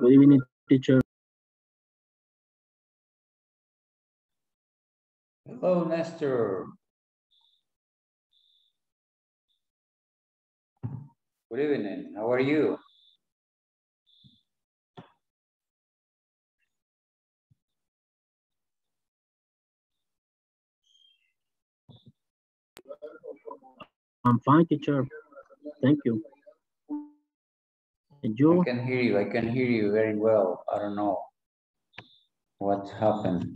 Good evening, teacher. Hello, Nestor. Good evening. How are you? I'm fine, teacher. Thank you. And you? I can hear you. I can hear you very well. I don't know what happened.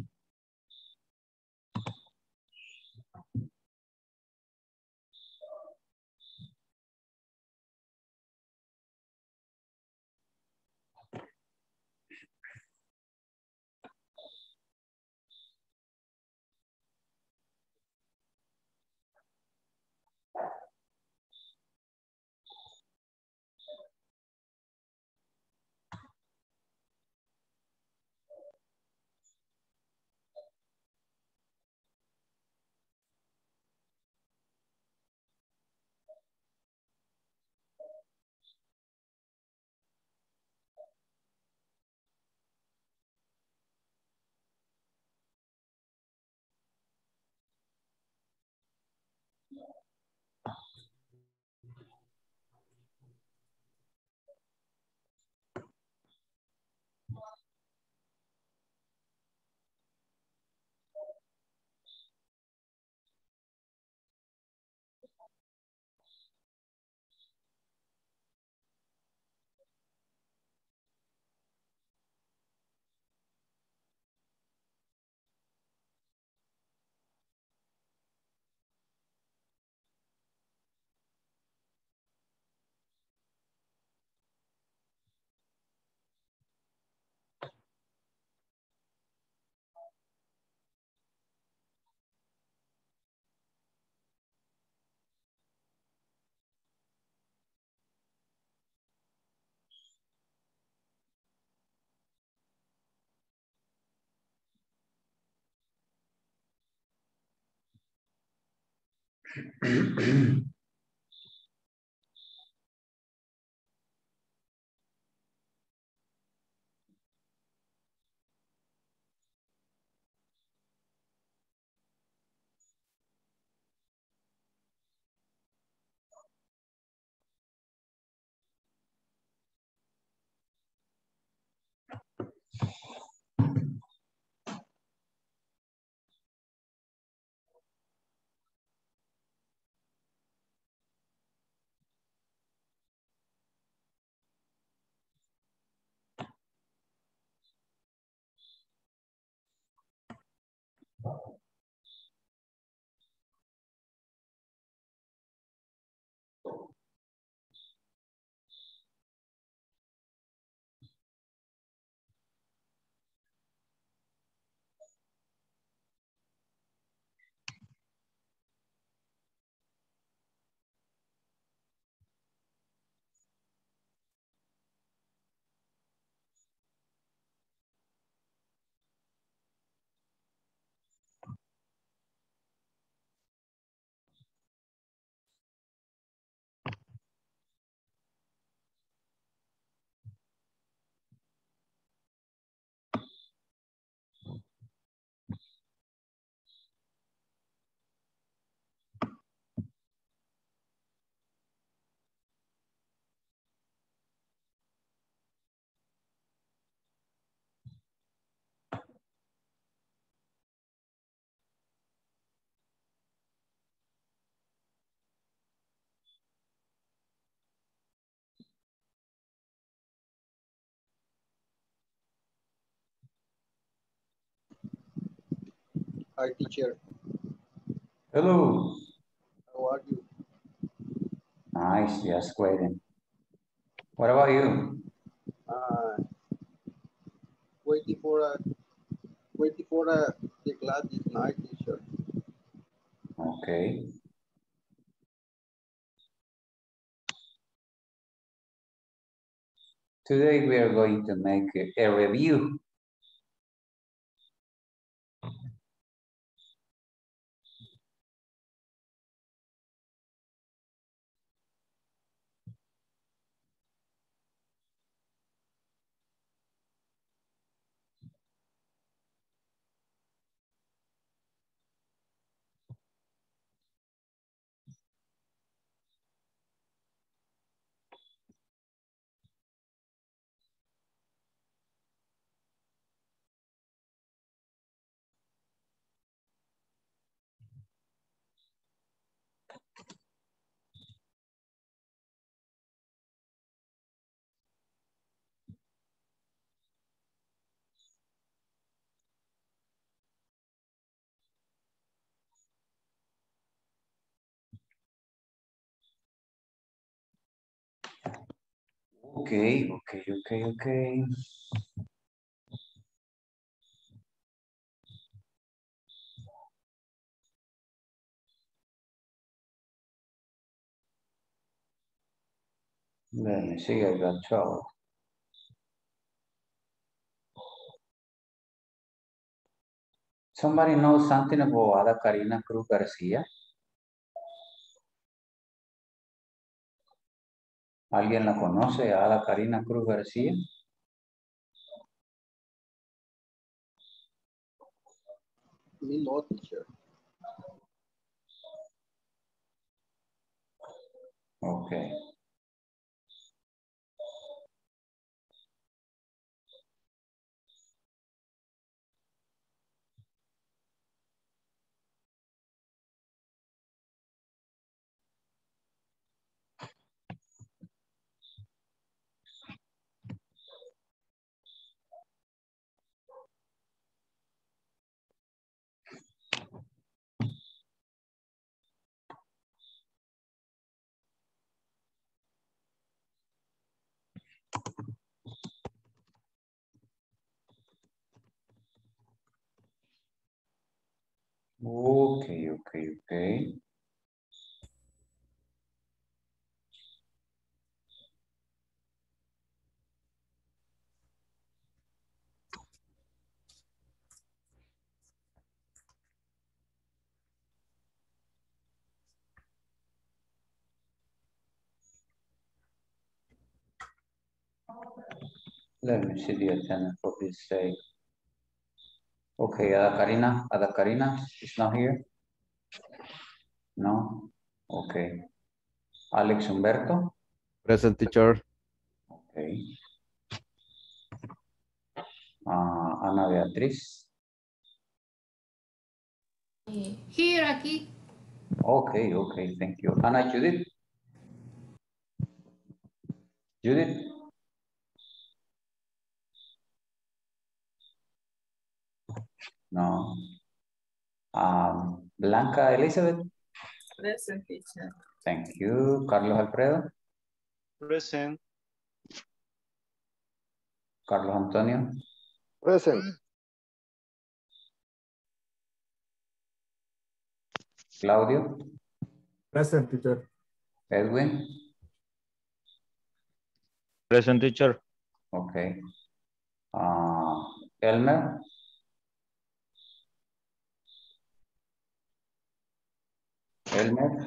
Hi, teacher. Hello. How are you? Nice, just waiting. What about you? Waiting for the class this night, teacher. Okay. Today we are going to make a review. Okay. Let me see, I got 12. Somebody knows something about Ada Karina Cruz García? ¿Alguien la conoce, a Ada Karina Cruz García? Me not, teacher. Okay. Okay. Let me see the attendance for this day. Okay, Ada Karina is not here. No? Okay. Alex Humberto? Present, teacher. Okay. Ana Beatriz? Here, aquí. Okay, thank you. Ana Judith? Judith? No. Blanca Elizabeth? Present, teacher. Thank you. Carlos Alfredo? Present. Carlos Antonio? Present. Claudio? Present, teacher. Edwin? Present, teacher. Okay. Elmer? Elmer.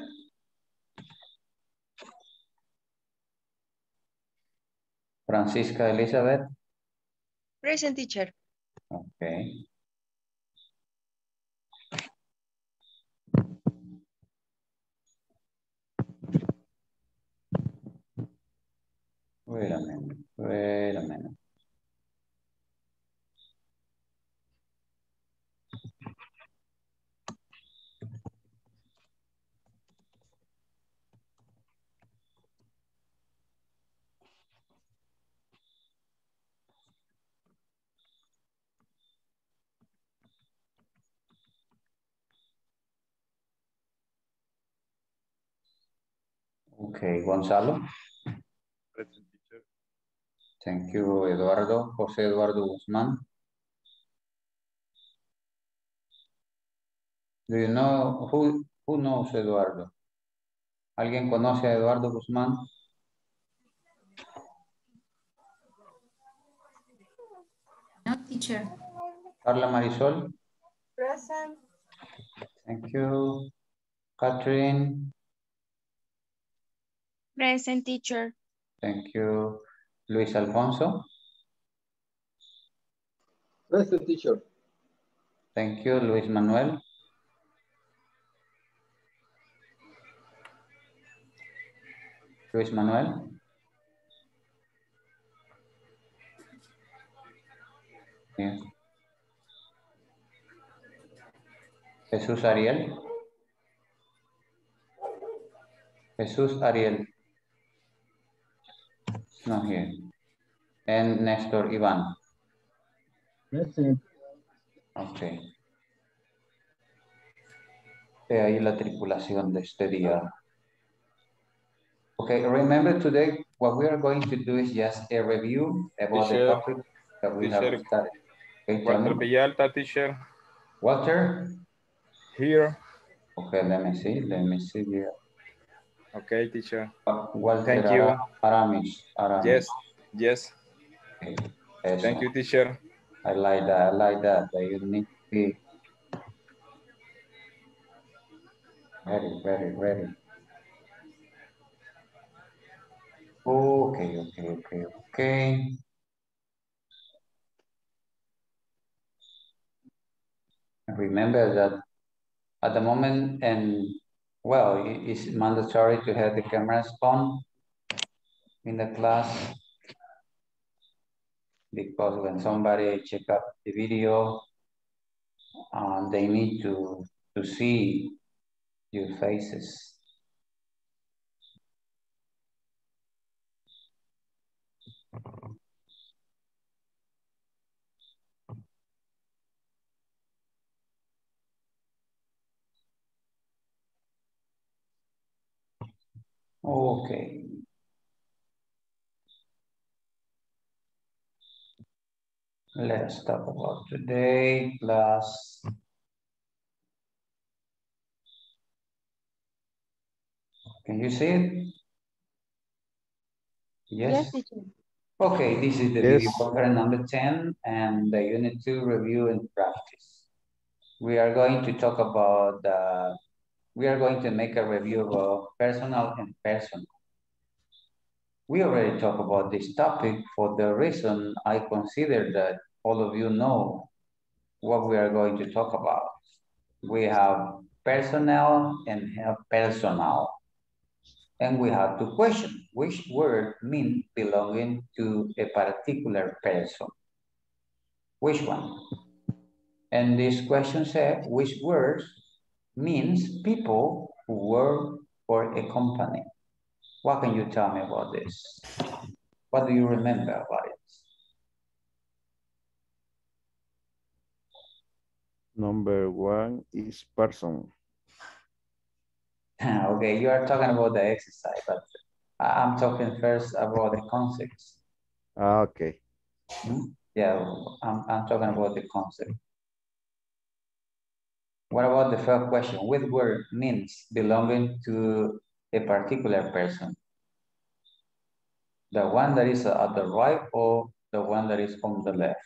Francisca Elizabeth. Present, teacher. Okay. Wait a minute. Okay, Gonzalo. Present, teacher. Thank you, Eduardo. José Eduardo Guzmán. Do you know who knows Eduardo? ¿Alguien conoce a Eduardo Guzmán? No, teacher. Carla Marisol. Present. Thank you. Catherine. Present, teacher. Thank you. Luis Alfonso. Present, teacher. Thank you. Luis Manuel. Luis Manuel. Yes. Jesús Ariel. Jesús Ariel. Not here. And Nestor, Ivan. Present. Okay. De ahí la tripulación de este día. Okay, remember today What we are going to do is just a review about the topic that we have studied. Okay, Walter Villalta, teacher. Walter? Here. Okay, let me see here. Okay, teacher. Walter, thank you. Aramis. Yes. Okay. Thank you, teacher. I like that. You need to be very. Okay. Remember that at the moment, and well, it's mandatory to have the cameras on in the class, because when somebody check up the video, they need to see your faces. Okay. Let's talk about today class. Can you see it? Yes. Okay, this is the video program number 10 and the unit 2 review and practice. We are going to talk about the we are going to make a review of personal and personal. We already talked about this topic for the reason I consider that all of you know what we are going to talk about. We have personnel and have personal. And we have to question which word means belonging to a particular person. Which one? And this question said which words means people who work for a company. What can you tell me about this? What do you remember about it? Number one is person. Okay, you are talking about the exercise, but I'm talking first about the concepts. Okay. Yeah, I'm talking about the concept. What about the first question? Which word means belonging to a particular person? The one that is at the right or the one that is on the left?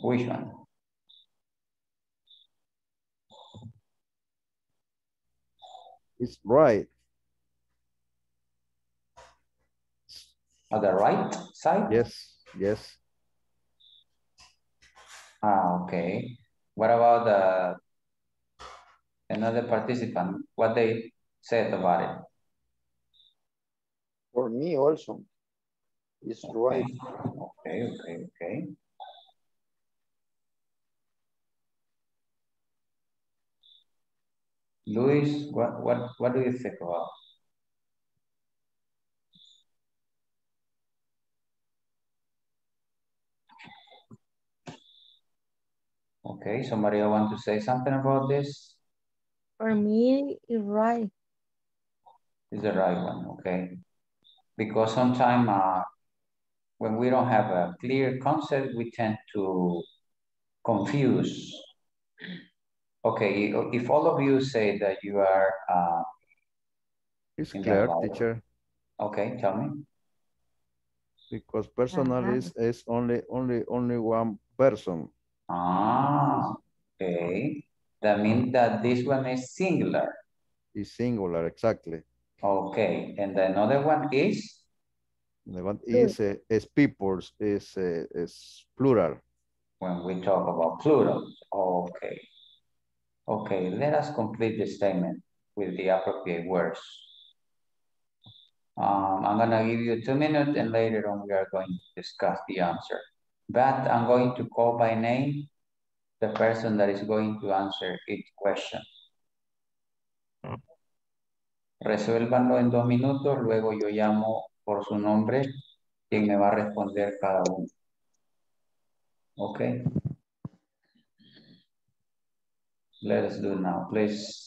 Which one? It's right. On the right side? Yes. Ah, okay. What about another participant? What they said about it? For me also, it's right. Okay. Luis, what do you think about? Okay, somebody want to say something about this? For me, it's right. It's the right one, okay. Because sometimes when we don't have a clear concept, we tend to confuse. Okay, if all of you say that you are... it's clear, teacher. Okay, tell me. Because personal is only one person. Ah, okay. That means that this one is singular. It's singular, exactly. Okay, and the another one is? The one is people's, is plural. When we talk about plurals, okay. Okay, let us complete the statement with the appropriate words. I'm gonna give you 2 minutes and later on we are going to discuss the answer. But I'm going to call by name the person that is going to answer each question. Resuélvanlo en 2 minutos, luego yo llamo por su nombre quien me va a responder cada uno. Okay. Let us do now, please.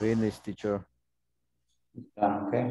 Finish, teacher. Okay.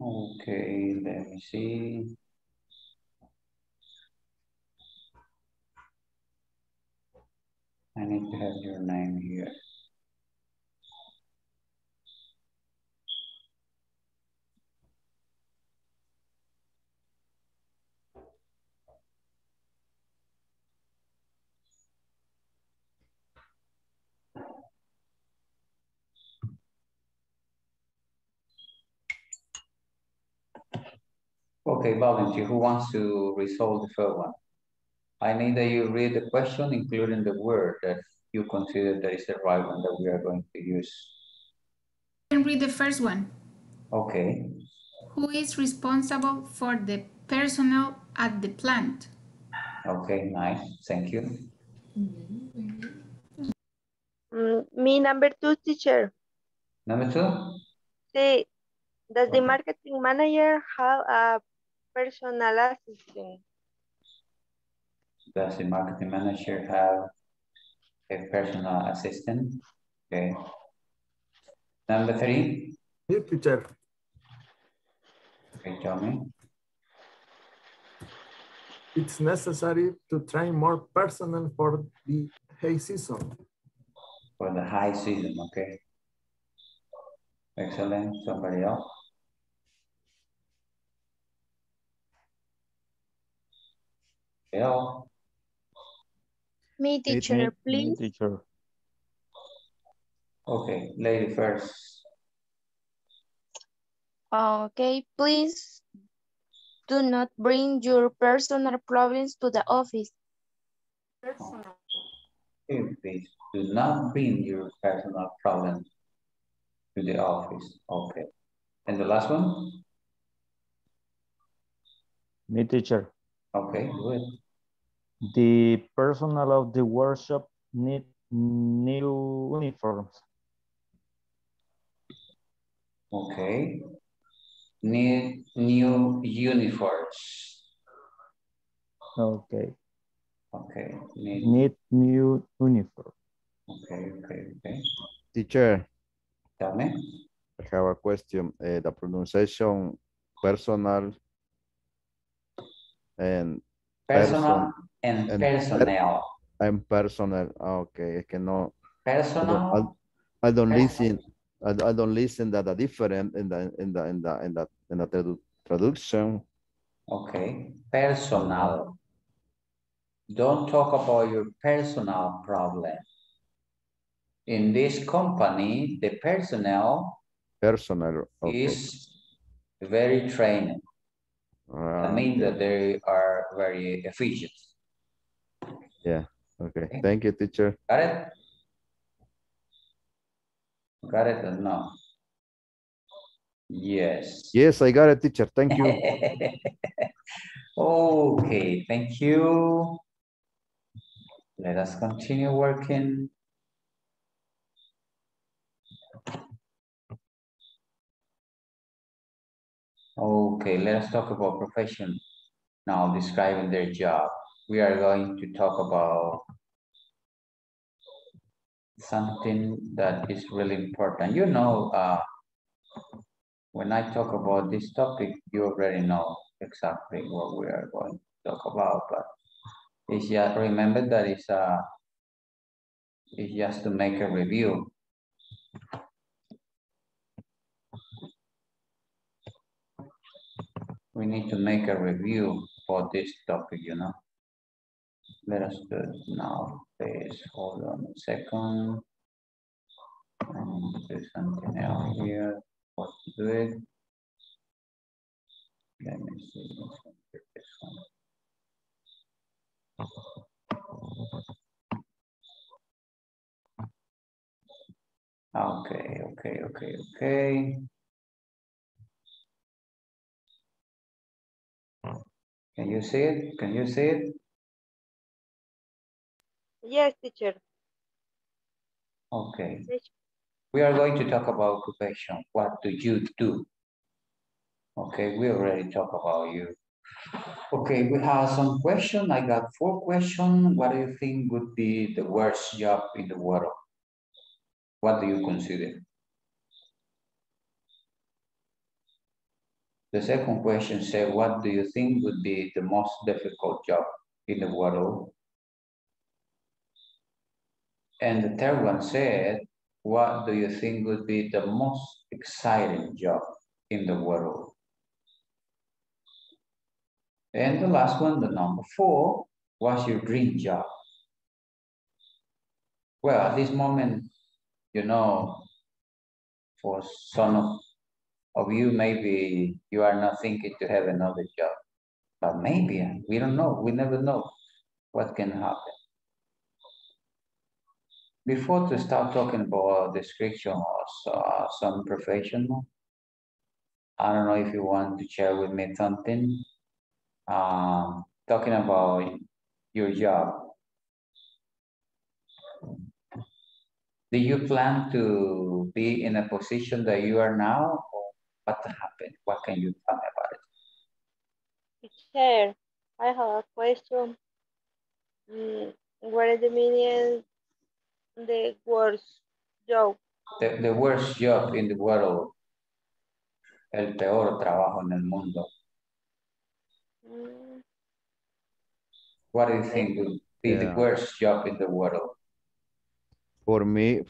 Okay, let me see. I need to have your name here. Okay, Valenti, who wants to resolve the first one? I need that you read the question, including the word that you consider that is the right one that we are going to use. I can read the first one. Okay. Who is responsible for the personnel at the plant? Okay, nice. Thank you. Me, number two, teacher. Number two? Sí. Does the marketing manager have a personal assistant? Does the marketing manager have a personal assistant? Okay. Number three. Here, teacher. Okay, tell me. It's necessary to train more personnel for the high season. For the high season, okay. Excellent. Somebody else? Hello. Me, teacher, please. Me, teacher. Okay, lady first. Okay, please do not bring your personal problems to the office. Personal. Okay, please do not bring your personal problems to the office. Okay. And the last one? Me, teacher. Okay, good. The personnel of the workshop need new uniforms. Okay. Need new uniforms. Okay. Okay. Need new uniform. Okay, okay, okay. Teacher. Tell me. I have a question. The pronunciation personal and personal and personnel. And personnel. Okay, I cannot. Personal. I don't listen. I don't listen that are different in the traduction. Okay, personal. Don't talk about your personal problem. In this company, the personnel okay. is very trained. I mean that they are very efficient. Yeah, okay. Thank you, teacher. Got it? Got it or no? Yes. Yes, I got it, teacher. Thank you. Okay, thank you. Let us continue working. Okay, let us talk about profession. Now describing their job. We are going to talk about something that is really important. You know, when I talk about this topic, you already know exactly what we are going to talk about, but it's just, remember that it's just to make a review. We need to make a review for this topic, you know. Let us do it now, please. Hold on a second. I need to do something else here. What to do it? Let me see. Let's do this one. Okay. Can you see it? Can you see it? Yes, teacher. Okay. We are going to talk about occupation. What do you do? Okay, we already talked about you. Okay, we have some questions. I got 4 questions. What do you think would be the worst job in the world? What do you consider? The second question says, what do you think would be the most difficult job in the world? And the third one said, what do you think would be the most exciting job in the world? And the last one, the number 4, what's your dream job? Well, at this moment, you know, for some of you, maybe you are not thinking to have another job, but maybe, we don't know, we never know what can happen. Before to start talking about description of some professional, I don't know if you want to share with me something, talking about your job. Do you plan to be in a position that you are now, or what happened? What can you tell me about it? Sure, I have a question. What is the meaning? The worst job. The worst job in the world. El peor trabajo en el mundo. What do you think would be the worst job in the world? For me,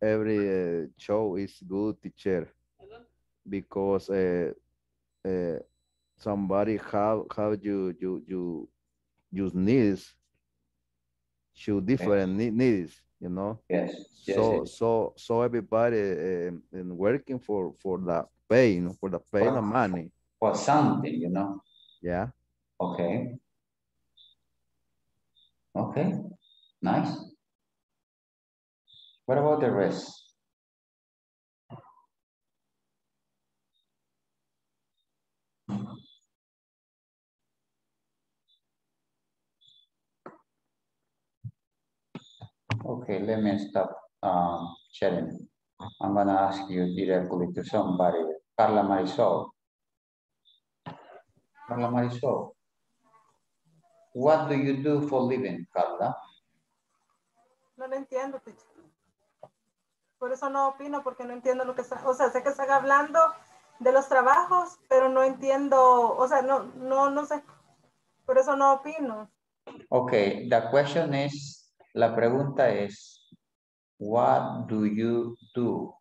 every show is good, teacher, because somebody have you needs, two different needs. You know, yes. So everybody and working for the pay, you know, for the pay and money. For something, you know. Yeah. Okay. Okay. Nice. What about the rest? Okay, let me stop sharing. I'm gonna ask you directly to somebody. Carla Marisol. Carla Marisol, what do you do for living, Carla? No lo entiendo, teacher. Por eso no opino, porque no entiendo lo que está, o sea, sé que están hablando de los trabajos, pero no entiendo, o sea, no sé. Por eso no opino. Okay, the question is, la pregunta es, what do you do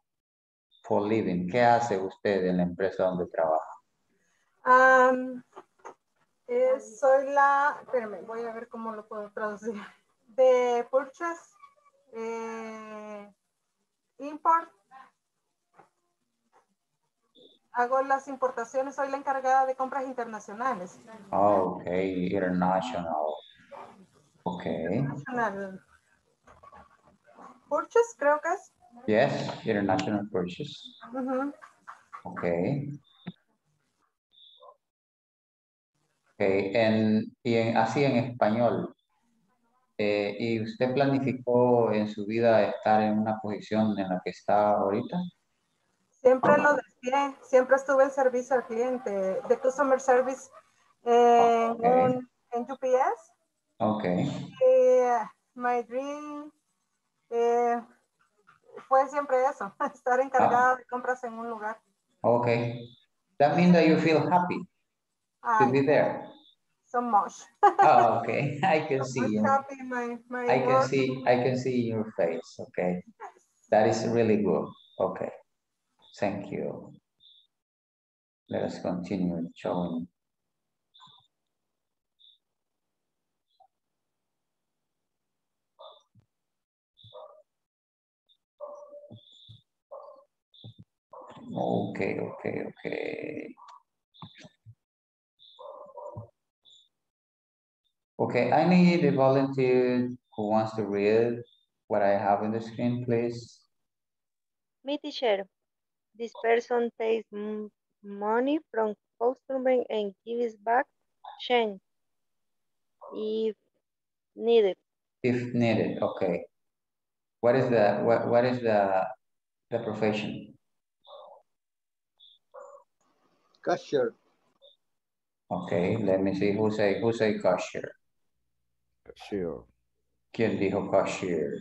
for living? ¿Qué hace usted en la empresa donde trabaja? Espérame, voy a ver cómo lo puedo traducir. De purchase, import. Hago las importaciones, soy la encargada de compras internacionales. Oh, ok, international. Okay. International purchase, creo que es. Yes, international purchase. Okay. Okay. Y así en español. ¿Y usted planificó en su vida estar en una posición en la que está ahorita? Siempre lo decía, siempre estuve en servicio al cliente, de customer service en UPS. Ok. My dream fue siempre eso, estar encargada de compras en un lugar. Ok. That means that you feel happy to be there. So much. Oh, okay. I can see you. Happy, I can see your face. Okay. That is really good. Okay. Thank you. Let us continue showing. Okay, okay, okay. Okay, I need a volunteer who wants to read what I have on the screen, please. Me, teacher. This person takes money from customers and gives back change if needed. If needed, okay. What is the what is the profession? Cashier. Okay, let me see who say cashier. Cashier. ¿Quién dijo cashier?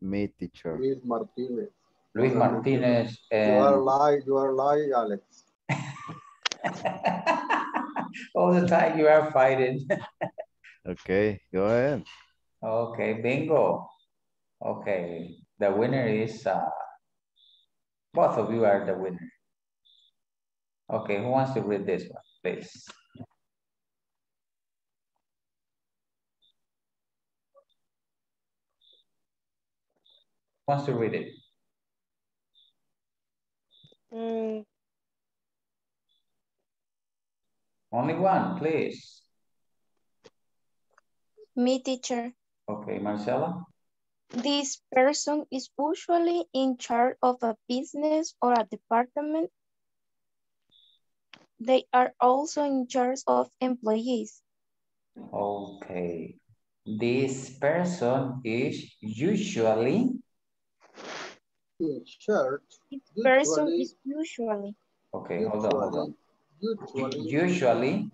Me, teacher. Luis Martinez. Luis Martinez. You are lying, Alex. All the time you are fighting. Okay, go ahead. Okay, bingo. Okay, the winner is both of you are the winner. Okay, who wants to read this one, please? Who wants to read it? Mm. Only one, please. Me, teacher. Okay, Marcella. This person is usually in charge of a business or a department. They are also in charge of employees. Okay. This person is usually in charge. This person is usually. Okay, hold on. Usually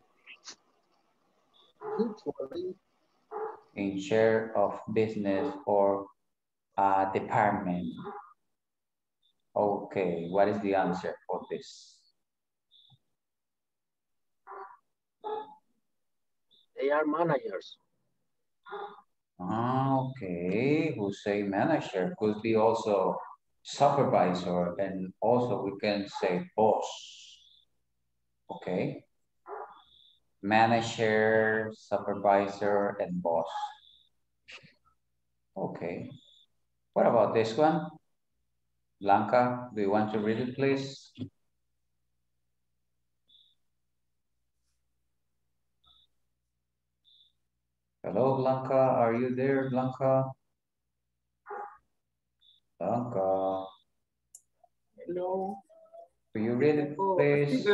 in charge of business or a department. Okay, what is the answer for this? They are managers. Okay, who say manager? Could be also supervisor, and also we can say boss. Okay. Manager, supervisor, and boss. Okay. What about this one? Blanca, do you want to read it, please? Hello, Blanca. Are you there, Blanca? Blanca. Hello. Will you read it, please?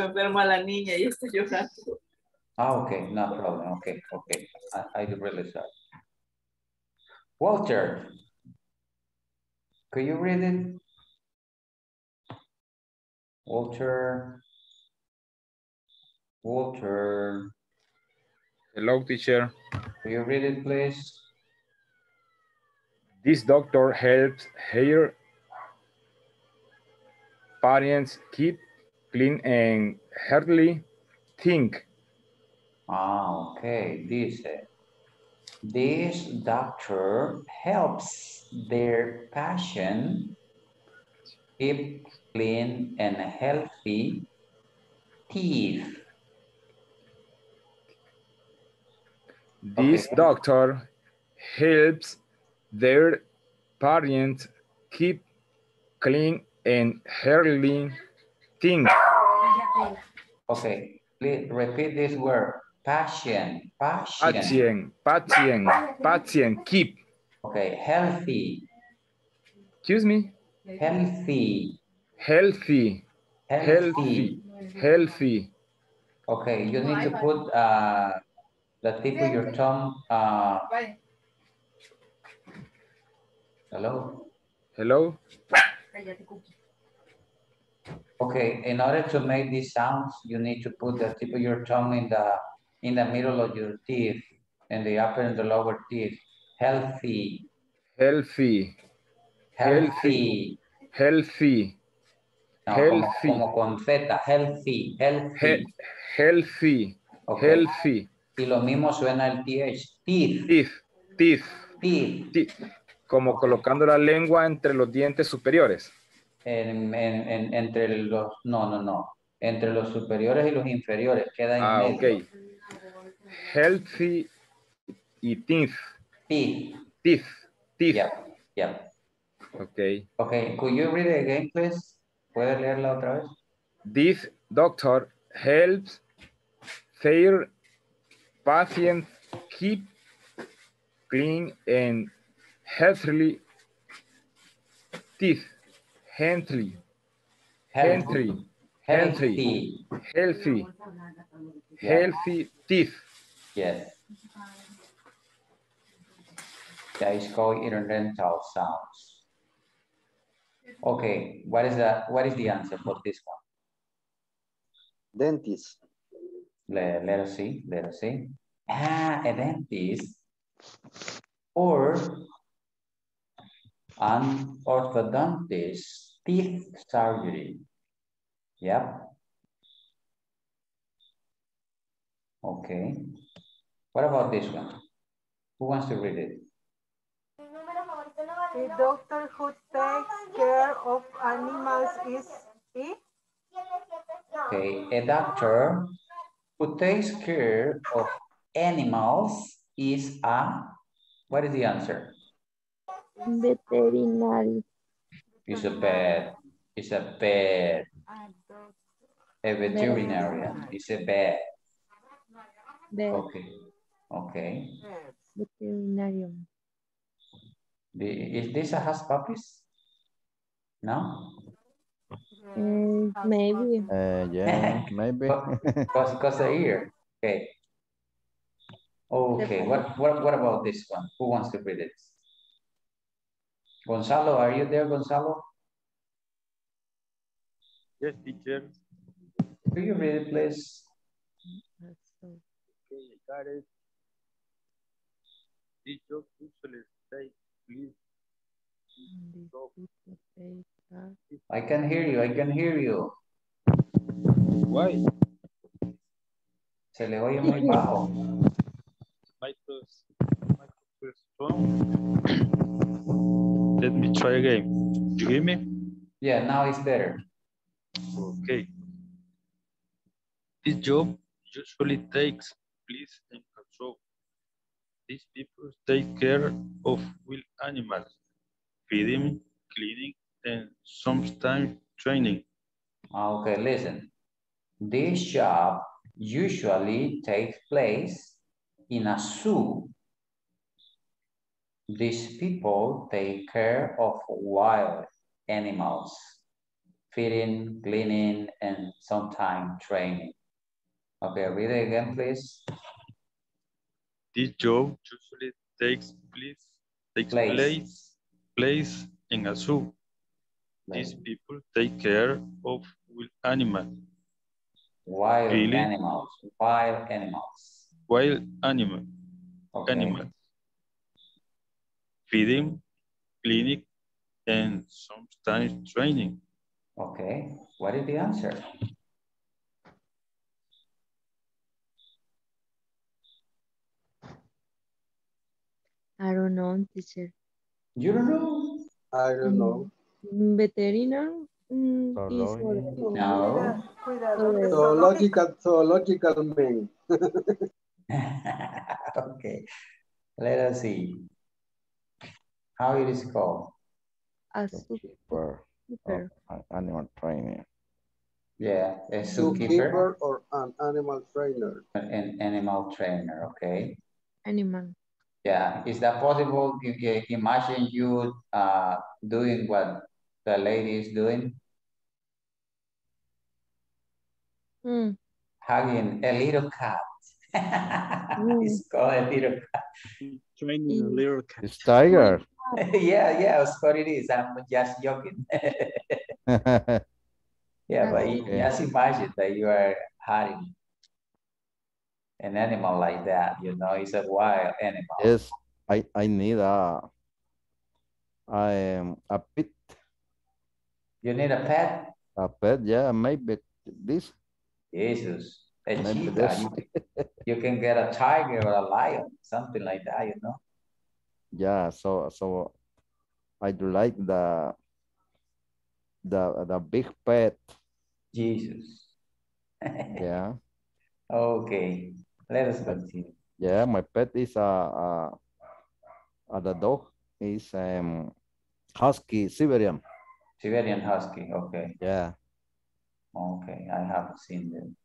Oh, okay, no problem. Okay, okay. I really sorry. Walter, could you read it? Walter. Walter. Hello, teacher. Will you read it, please? This doctor helps her parents keep clean and hardly think. Ah, okay. This doctor helps their patient keep clean and healthy teeth. This doctor helps their parents keep clean and healthy things. Okay, please repeat this word. Patient, patient. Patient, patient, keep. Okay, healthy. Excuse me? Healthy. Healthy. Healthy. Healthy. Okay, you need to put the tip of your tongue. Hello? Hello? Okay, in order to make these sounds, you need to put the tip of your tongue in the middle of your teeth, in the upper and the lower teeth. Healthy. Healthy. Healthy. Healthy. No, healthy. Como con Z. Healthy. Healthy. Healthy. Okay. Healthy. Y lo mismo suena el TH. Teeth. Teeth. Teeth. Teeth. Teeth. Como colocando la lengua entre los dientes superiores. Entre los... No, no, no. Entre los superiores y los inferiores. Queda en medio. Okay. Healthy y teeth. Teeth. Teeth. Teeth. Yeah. Yeah. Okay. Okay. Could you read it again, please? ¿Puedes leerla otra vez? This doctor helps their patients keep clean and healthy teeth. Healthy. Healthy. Healthy. Healthy. Healthy teeth. Yes. That is called interdental sounds. Okay, what is the answer for this one? Dentist. Let us see. Ah, a dentist or an orthodontist teeth surgery. Yep. Okay. What about this one? Who wants to read it? The doctor who takes care of animals is he? Okay, a doctor who takes care of animals is a... What is the answer? Veterinary. It's a vet. A veterinarian. It's a vet. Okay. Okay. Veterinarian. Is this a house puppies? No? Maybe. Yeah, maybe. Cause a ear. Okay. Okay, what about this one? Who wants to read it? Gonzalo, are you there, Gonzalo? Yes, teacher. Could you read it, please? Okay, got it. Teacher, usually say. I can hear you. Why? Se le oye muy bajo. Let me try again. You hear me? Yeah, now it's better. Okay. This job usually takes place in control. These people take care of wild animals, feeding, cleaning, and sometimes training. Okay, listen. This job usually takes place in a zoo. These people take care of wild animals, feeding, cleaning, and sometimes training. Okay, read it again, please. This job usually takes place in a zoo. These people take care of wild animals. Wild animals. Feeding, clinic, and sometimes training. Okay. What is the answer? I don't know, teacher. You don't know? I don't know. Veterinary? No. Zoological man. Okay. Let us see. How it is called? A zookeeper. Animal trainer. Yeah, a zookeeper. Or an animal trainer. An animal trainer, okay. Animal. Yeah, is that possible? You imagine you doing what the lady is doing? Hugging a little cat. It's called a little cat. Training a little cat. It's tiger. yeah, of course it is. I'm just joking. Yeah, but you just imagine that you are hugging an animal like that. You know, it's a wild animal. Yes, I need a pet. You need a pet? A pet, yeah, maybe this. Jesus, a cheetah. You can get a tiger or a lion, something like that, you know? Yeah, so I do like the big pet. Jesus. Yeah. Okay, let us continue. Yeah, my pet is the dog is husky, Siberian. Siberian husky, okay. Yeah. Okay, I haven't seen them.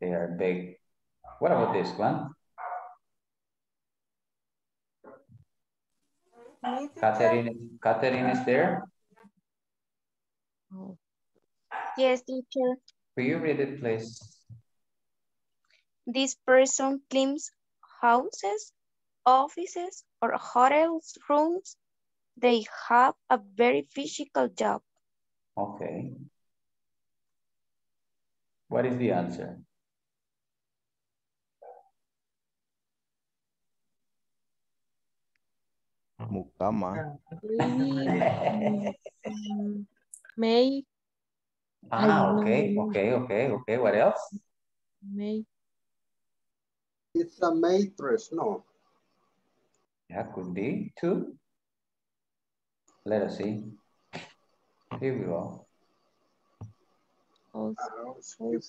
They are big. What about this one? Catherine is there? Yes, teacher. Will you read it, please? This person claims houses, offices, or hotels rooms. They have a very physical job. Okay. What is the answer? Mukama. May. Ah, okay. What else? May. It's a mattress, no? Yeah, could be too. Let us see. Here we go. A house with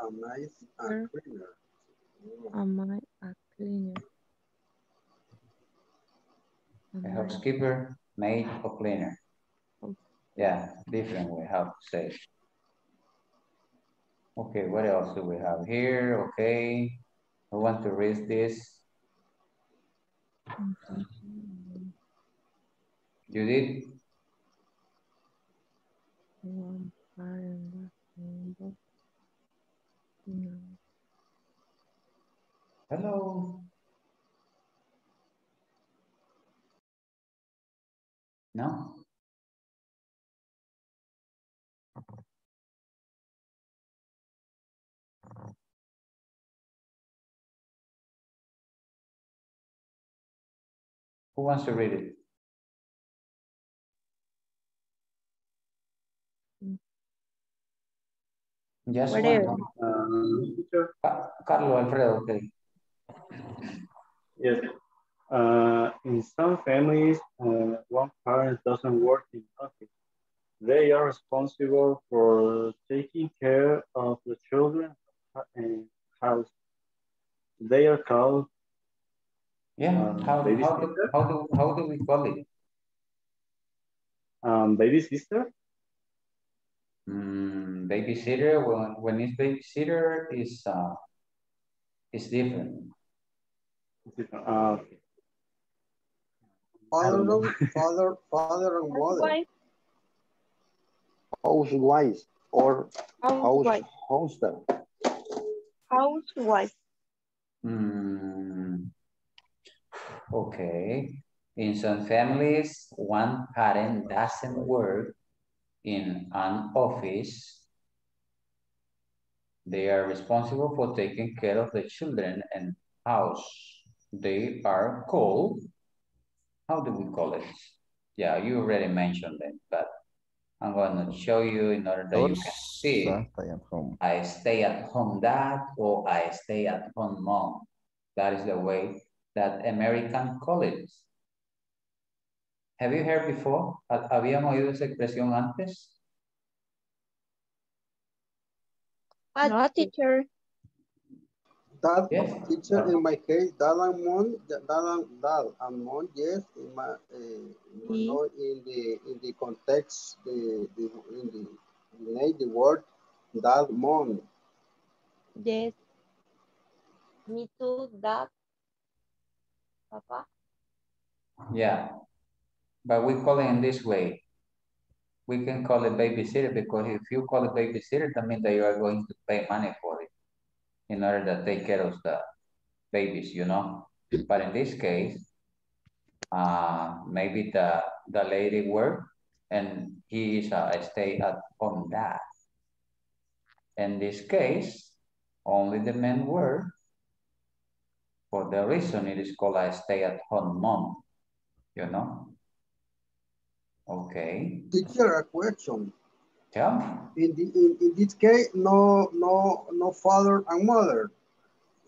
a knife and cleaner. A knife and cleaner. A housekeeper, maid, or cleaner. Yeah, different we have to say. Okay, what else do we have here? Okay, I want to read this. You did? Hello. No? Who wants to read it? Yes, Carlos Alfredo, okay. Yes. In some families, one parent doesn't work in office. They are responsible for taking care of the children and house. They are called. Yeah, how do we call it? Baby sister? Babysitter, when it's babysitter, is different. Okay. Father and mother. Housewife or householder. Housewife. Okay. In some families, one parent doesn't work in an office. They are responsible for taking care of the children and house. They are called, how do we call it? Yeah, you already mentioned it, but I'm going to show you in order that you can see. I stay at home dad or I stay at home mom. That is the way that American colleges. Have you heard before? ¿Habíamos oído esa expresión antes? No, teacher. That teacher, in my case, dad and mom, yes, in my, you know, in the context, in the word, dad, mom. Yes. Me too, dad, papa. Yeah. But we call it in this way. we can call it babysitter, because if you call it babysitter, that means that you are going to pay money for it in order to take care of the babies, you know. But in this case, maybe the lady works and he is a stay-at-home dad. In this case, only the men work. For the reason it is called a stay-at-home mom, you know. Okay. Teacher, a question. Yeah. In this case, no father and mother.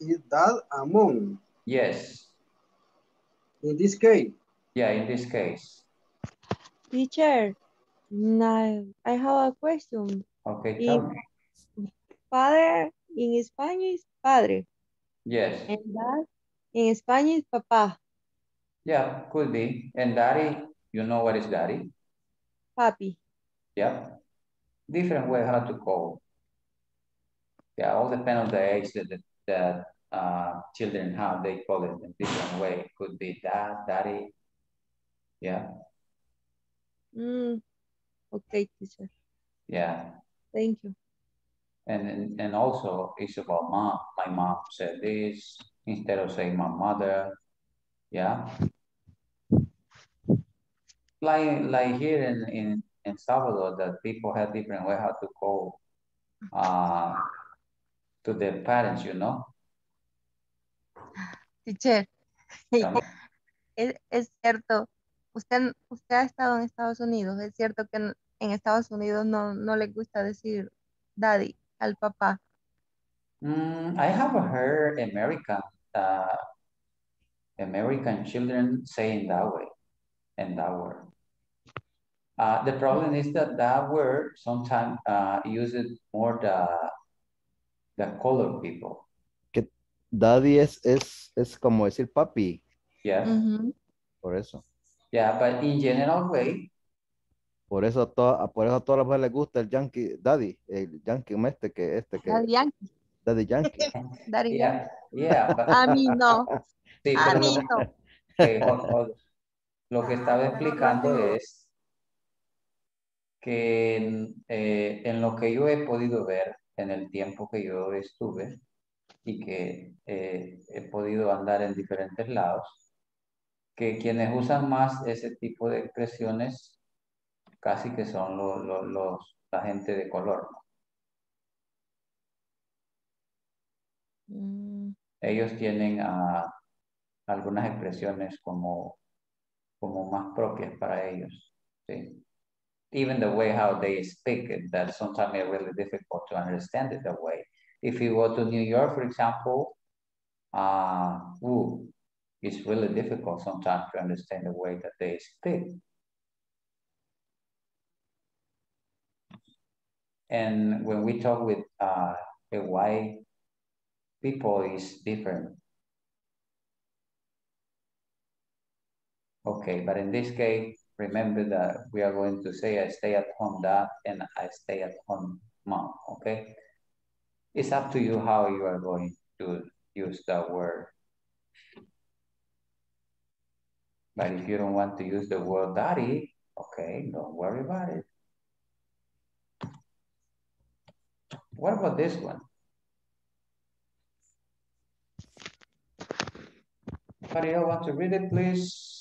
Is dad and mom? Yes. In this case. Yeah, in this case. Teacher, now I have a question. Okay, tell me. Father in Spanish, padre. Yes. And dad in Spanish, papá. Yeah, could be. And daddy. You know what is daddy? Papi. Yeah. Different way how to call. Yeah, all depends on the age that children have. They call it in different way. It could be dad, daddy. Yeah. Okay, teacher. Yeah. Thank you. And also it's about mom. My mom said this instead of saying my mother. Yeah. Like here in Salvador, that people have different way how to call to their parents, you know? Teacher, es cierto, usted ha estado en Estados Unidos, es cierto que en Estados Unidos no les gusta decir daddy al papá. I have heard American children saying that way. And that word. The problem is that word sometimes uses more the color people. Que daddy es como decir papi. Yeah. Mm-hmm. Por eso. Yeah, but in general way. Por eso a todas las mujeres les gusta el yankee daddy, el yankee este que. Daddy yankee. Daddy yankee. Daddy yeah. Yankee. Yeah. But... A mí no. Sí, a mí no. Okay, lo que estaba explicando es que en lo que yo he podido ver en el tiempo que yo estuve y que he podido andar en diferentes lados, que quienes usan más ese tipo de expresiones casi que son la gente de color. Ellos tienen algunas expresiones como más propias para ellos. ¿Sí? Even the way how they speak, that sometimes it's really difficult to understand it that way. If you go to New York, for example, it's really difficult sometimes to understand the way that they speak. And when we talk with the white people, it's different. Okay, but in this case, remember that we are going to say I stay at home dad and I stay at home mom, okay? It's up to you how you are going to use that word. But if you don't want to use the word daddy, okay, don't worry about it. What about this one? Anybody else want to read it, please?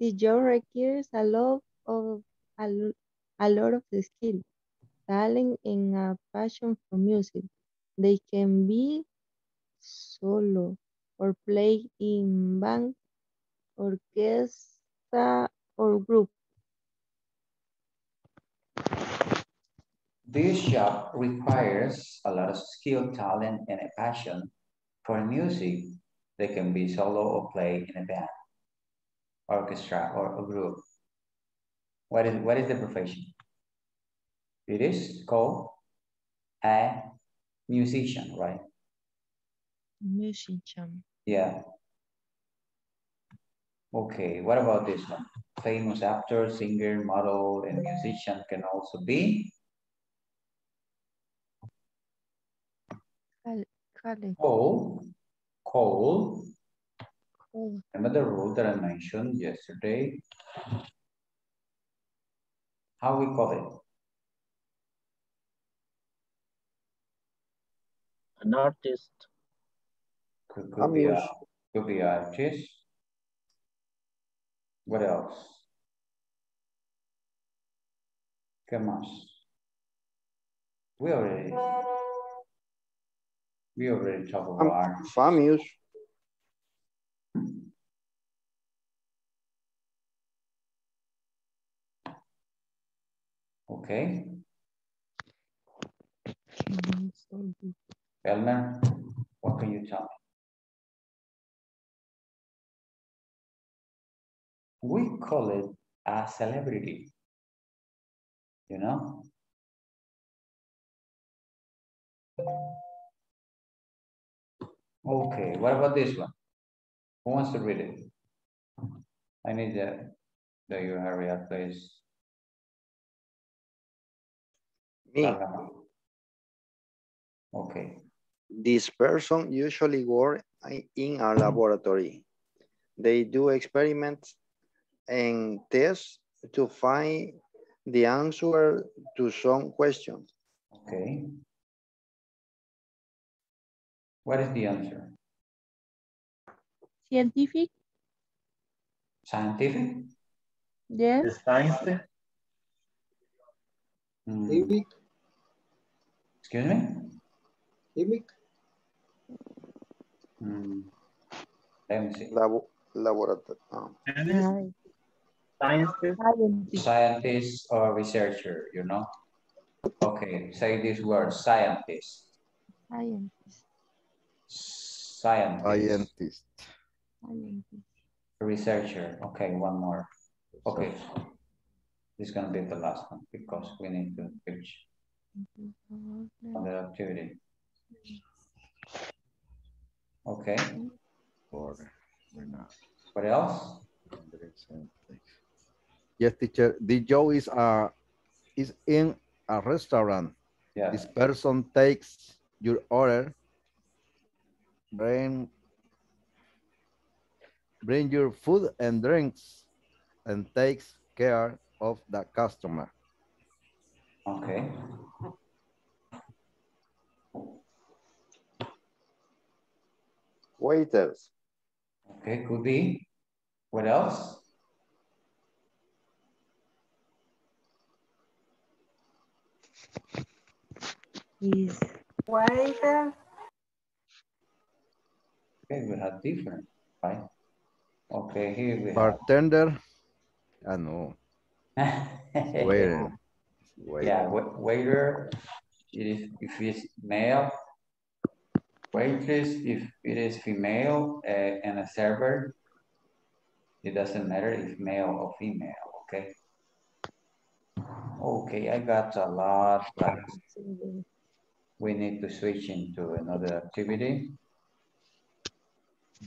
The job requires a lot of the skill, talent, and a passion for music. They can be solo or play in band, orchestra, or group. This job requires a lot of skill, talent, and a passion for music. They can be solo or play in a band, orchestra, or a group. What is the profession? It is called a musician, right? Musician. Yeah. Okay, what about this one? Famous actor, singer, model, and musician can also be Cold. Remember the rule that I mentioned yesterday? How we call it? An artist. Could be artist. What else? ¿Qué más? We already talked about art. Famous. Okay. Elmer, what can you tell me? We call it a celebrity, you know? Okay, what about this one? Who wants to read it? I need that you hurry up, please. Me. Okay. This person usually works in a laboratory. They do experiments and tests to find the answer to some question. Okay. What is the answer? Scientific. Scientific? Yes. The science. Mm. Excuse me? Chemic. Mm. Let me see. Laboratory. Oh. Scientist or researcher, you know? Okay, say this word, scientist. Scientist. Researcher. Okay, one more. Okay. This is going to be the last one because we need to finish the activity. Okay. What else? Yes, teacher. The Joe is in a restaurant. Yeah. This person takes your order. Bring your food and drinks, and takes care of the customer. Okay. Waiters. Okay, could be. What else? Yes. Waiter. Okay, we have different, right? Okay, here we bartender. Have. I know. Waiter. Yeah, waiter. If it's male. Waitress, if it is female, and a server. It doesn't matter if male or female, okay? Okay, I got a lot of class. We need to switch into another activity.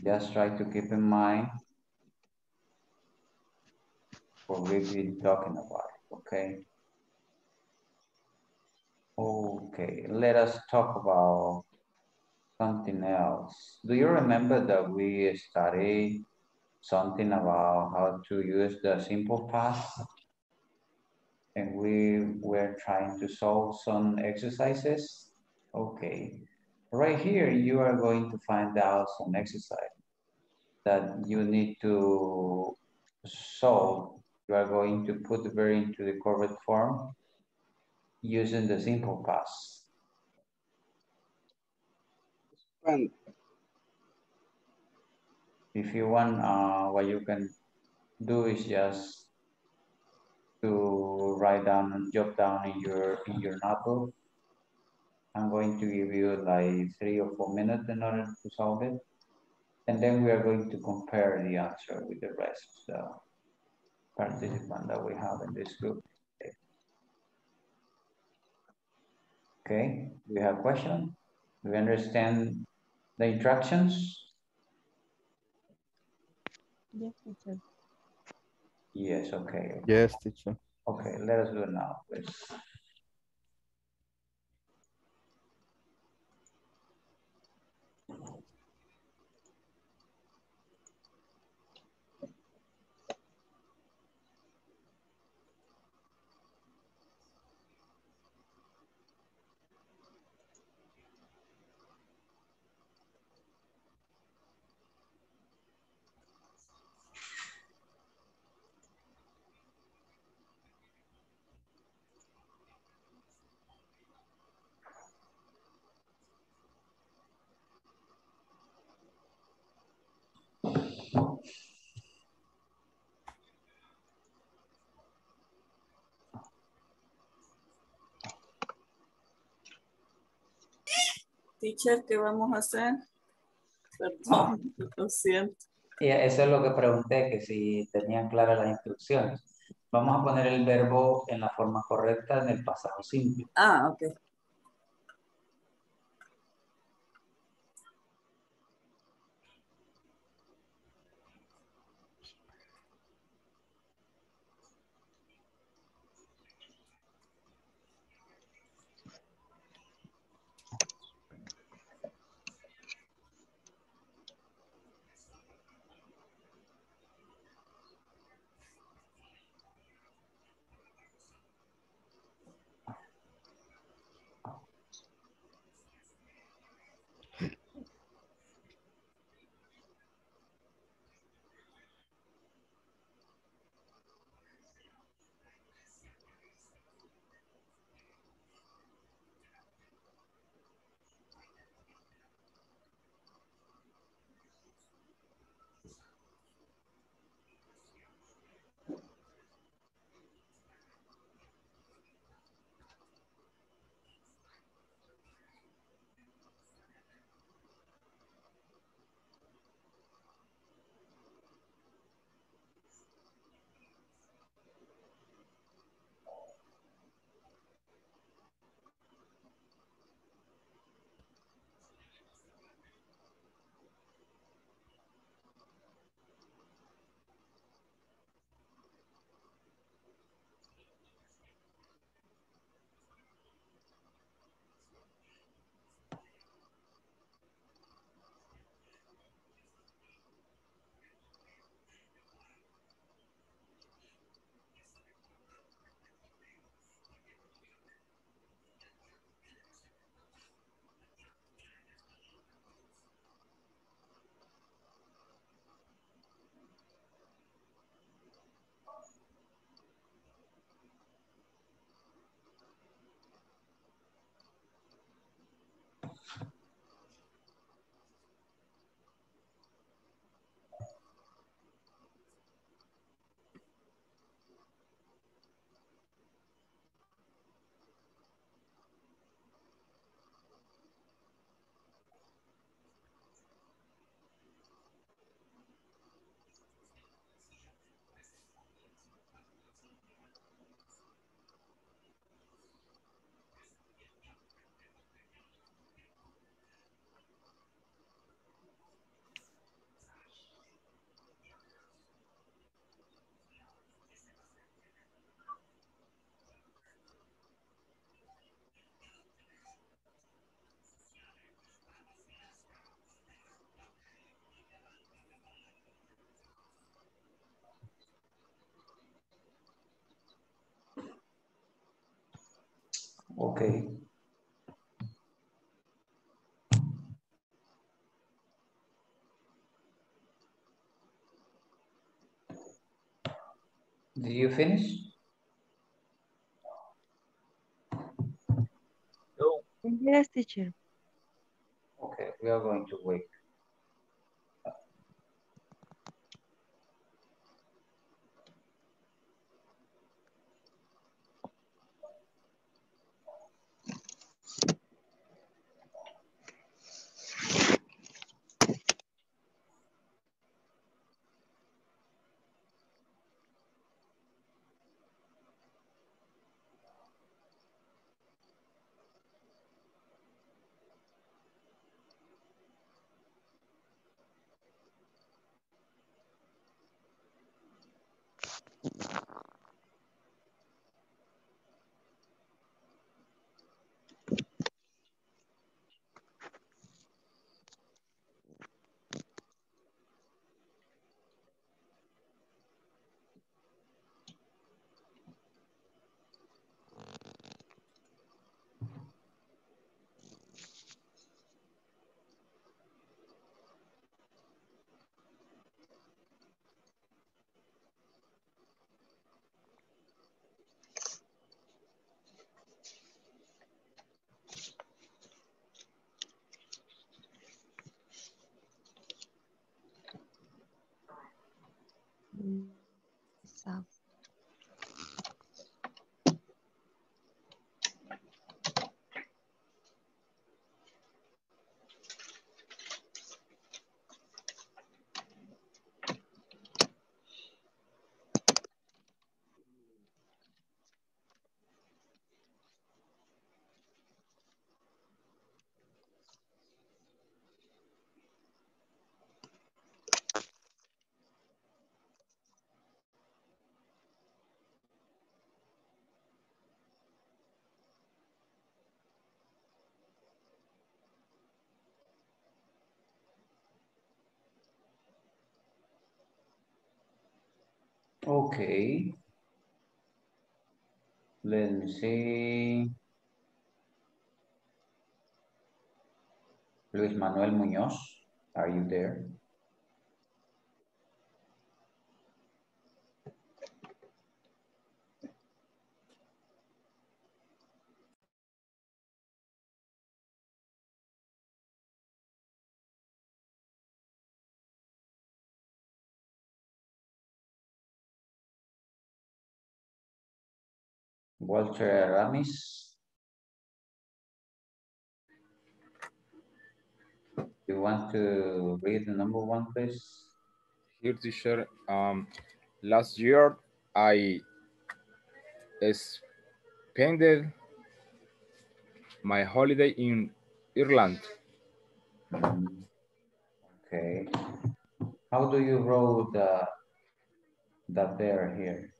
Just try to keep in mind what we've been talking about, okay? Okay, let us talk about something else. Do you remember that we studied something about how to use the simple past? And we were trying to solve some exercises. Okay, right here you are going to find out some exercise that you need to solve. You are going to put the verb into the correct form using the simple past. If you want, what you can do is just to write down and jot down in your notebook. I'm going to give you like 3 or 4 minutes in order to solve it. And then we are going to compare the answer with the rest of the participants that we have in this group. Okay, do you have a question? Do you understand the instructions? Yes, teacher. Yes, okay. Yes, teacher. Okay, let us do it now, please. Teacher, ¿qué vamos a hacer? Perdón, lo siento. Y eso es lo que pregunté, que si tenían claras las instrucciones. Vamos a poner el verbo en la forma correcta en el pasado simple. Ah, ok. Ok. Did you finish? No. Yes, teacher. Okay, we are going to wait. Okay. Let me see. Luis Manuel Muñoz, are you there? Walter Aramis, you want to read the number one, please? Here, teacher. Last year I spent my holiday in Ireland. Okay. How do you wrote the there here?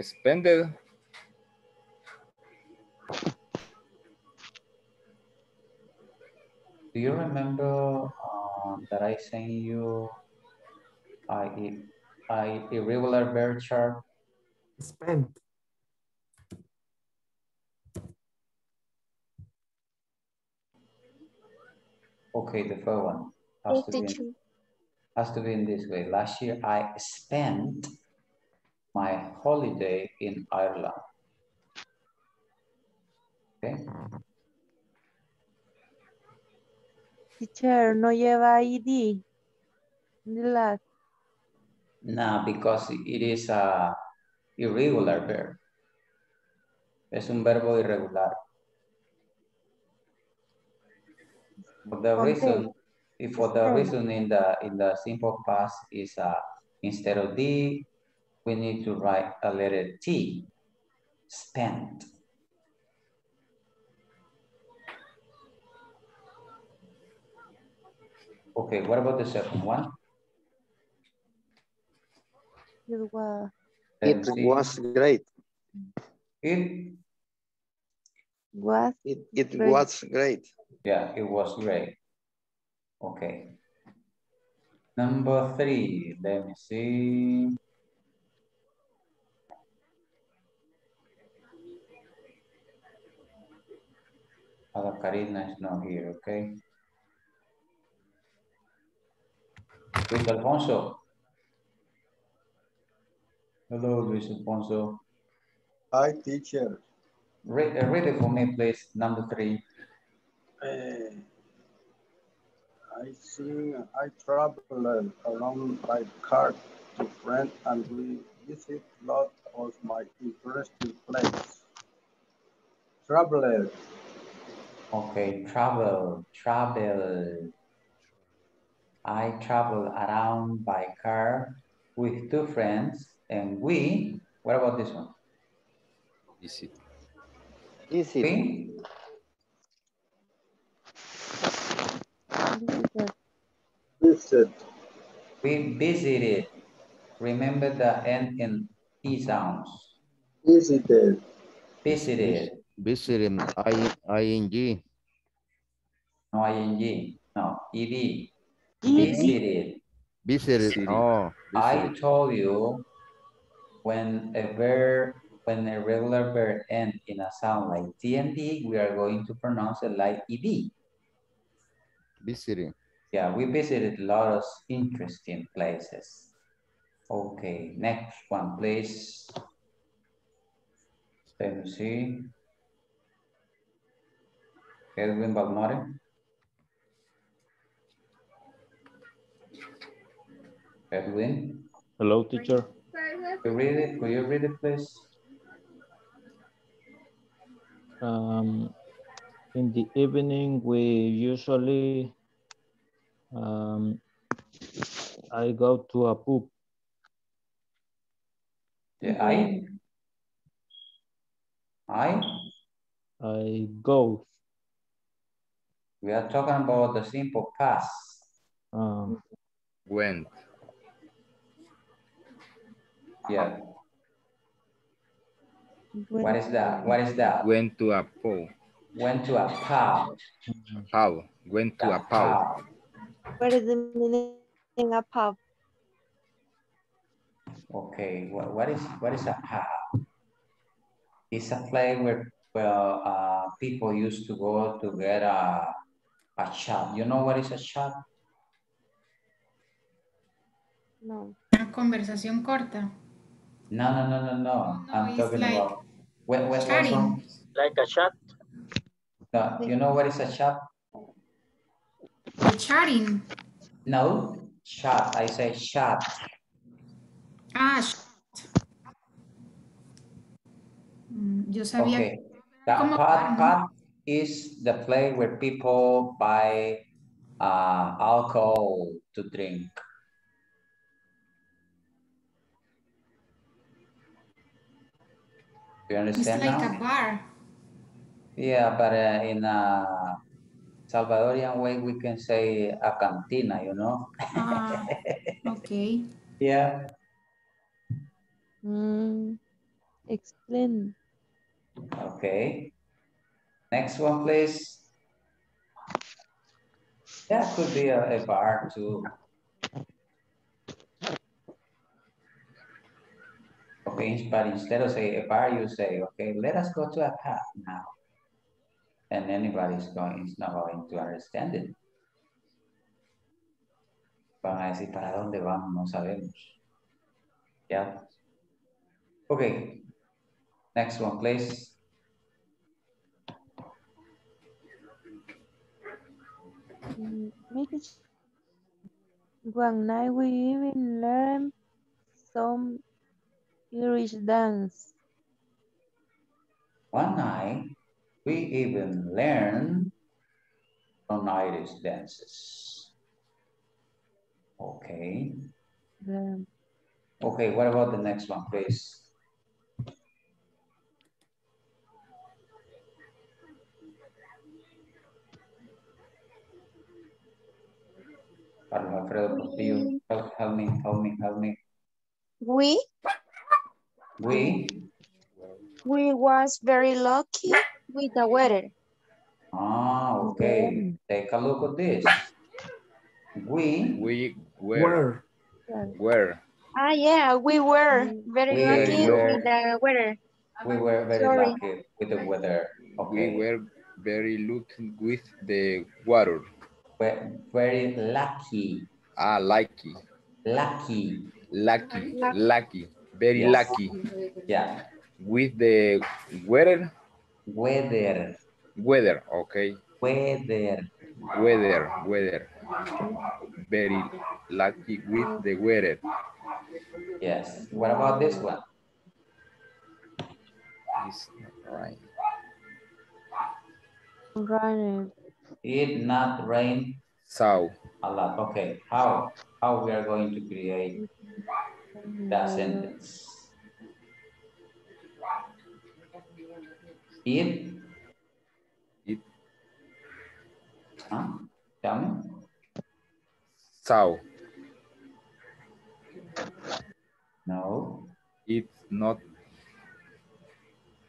Spended. Do you remember that I sent you an irregular verb chart? Spent. Okay, the first one has to be in this way. Last year I spent my holiday in Ireland. Okay. Teacher, no lleva ID. No, because it is a irregular verb. Es un verbo irregular. For the reason, if for the reason in the simple past is instead of D, we need to write a letter T, spent. Okay, what about the second one? It was great. It was great. Yeah, it was great. Okay. Number three, let me see. Ada Karina is not here, okay? Luis Alfonso. Hello, Luis Alfonso. Hi, teacher. Read it for me, please, number three. I think I traveled along by car to France and we visit lots of my interesting places. Traveled. Okay, travel. I travel around by car with two friends and we, what about this one? Visit. We? Visit. We visited. Remember the N and E sounds. Visited. Visited, I-N-G. No, I-N-G, no, E-D. Visited, oh. Visited. I told you when a regular verb ends in a sound like T and D, we are going to pronounce it like E-D. Visited. Yeah, we visited a lot of interesting places. Okay, next one, please. Let me see. Edwin Balmore. Edwin. Hello, teacher. Could you read it, please? In the evening, we usually, I go to a pub. Yeah, I go. We are talking about the simple past. Went. Yeah. Went. What is that? What is that? Went to a pub. Went to a pub. Went to a pub. What is the meaning of pub? Okay, what is a hub? It's a place where people used to go to get a shop. You know what is a shop? No. Una conversación corta. No. I'm talking like about what chatting. Like a chat. No, you know what is a chat? Chatting. No, chat. I say chat. Ah, yo sabía. Okay. The pub is the place where people buy alcohol to drink. You understand? It's like now? A bar. Yeah, but in a Salvadorian way, we can say a cantina, you know? Okay. Yeah. Explain. Okay. Next one, please. That could be a bar too. Okay, but instead of say a bar, you say, okay, let us go to a pub now. And anybody's going, it's not going to understand it. Van a decir, ¿para dónde vamos? No sabemos. Yeah. Okay. Next one, please. One night we even learned some Irish dance. One night, we even learn some Irish dances. Okay. Okay, what about the next one, please? Carlos Alfredo, help me. We was very lucky with the weather. Ah, okay. Take a look at this. We were. Ah, yeah, we were very lucky with the weather. We were very lucky with the weather. Okay. We were very lucky with the water. Very lucky. Ah, lucky. Lucky. Very yes. Lucky. Yeah. With the weather. Weather, okay. Weather. Very lucky with the weather. Yes. What about this one? It's not rain. It not rain. So. A lot. Okay. How we are going to create that sentence? It. Huh? Tell me. So. No. It's not.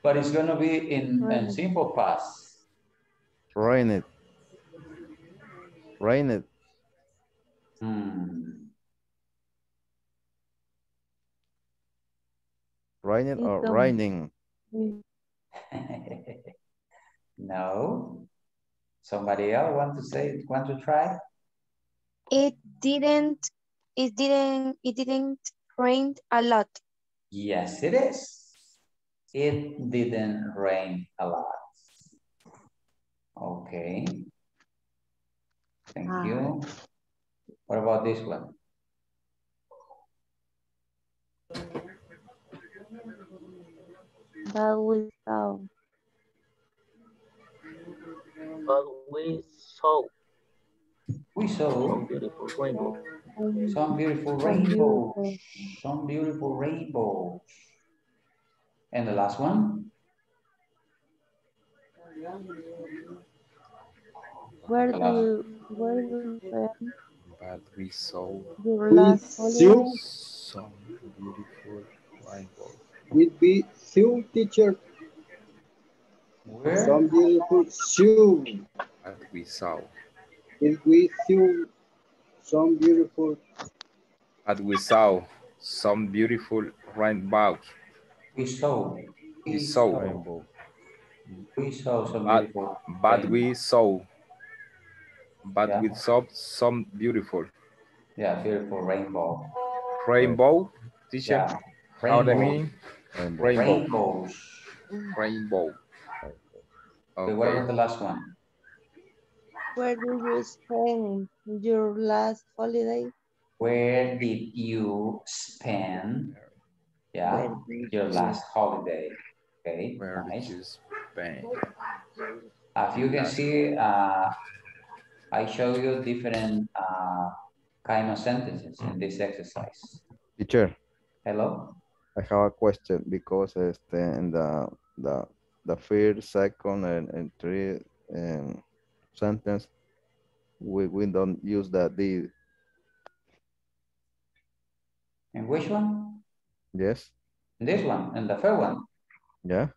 But it's gonna be in simple past. Rained. Rained or raining? No. Somebody else want to try? It didn't rain a lot. Yes, it is. It didn't rain a lot. Okay. Thank you. What about this one? But we saw. We saw some beautiful rainbow. Some beautiful rainbows. And the last one? But we saw some beautiful rainbow. With the shoe teacher. Where? Some beautiful shoe. But we saw. If we saw some beautiful. But we saw some beautiful rainbows. We saw some beautiful. Yeah, beautiful rainbow. Rainbow, teacher. Yeah. How do you mean? Rainbows. Rainbow. Okay. What was the last one? Where did you spend your last holiday? Where did you spend? Yeah, your last holiday. Okay, where nice. Did you spend? As you can see, I show you different kind of sentences in this exercise. Teacher. Hello. I have a question because in the first, second, and third sentence, we don't use that did. And which one? Yes. This one and the third one. Yeah.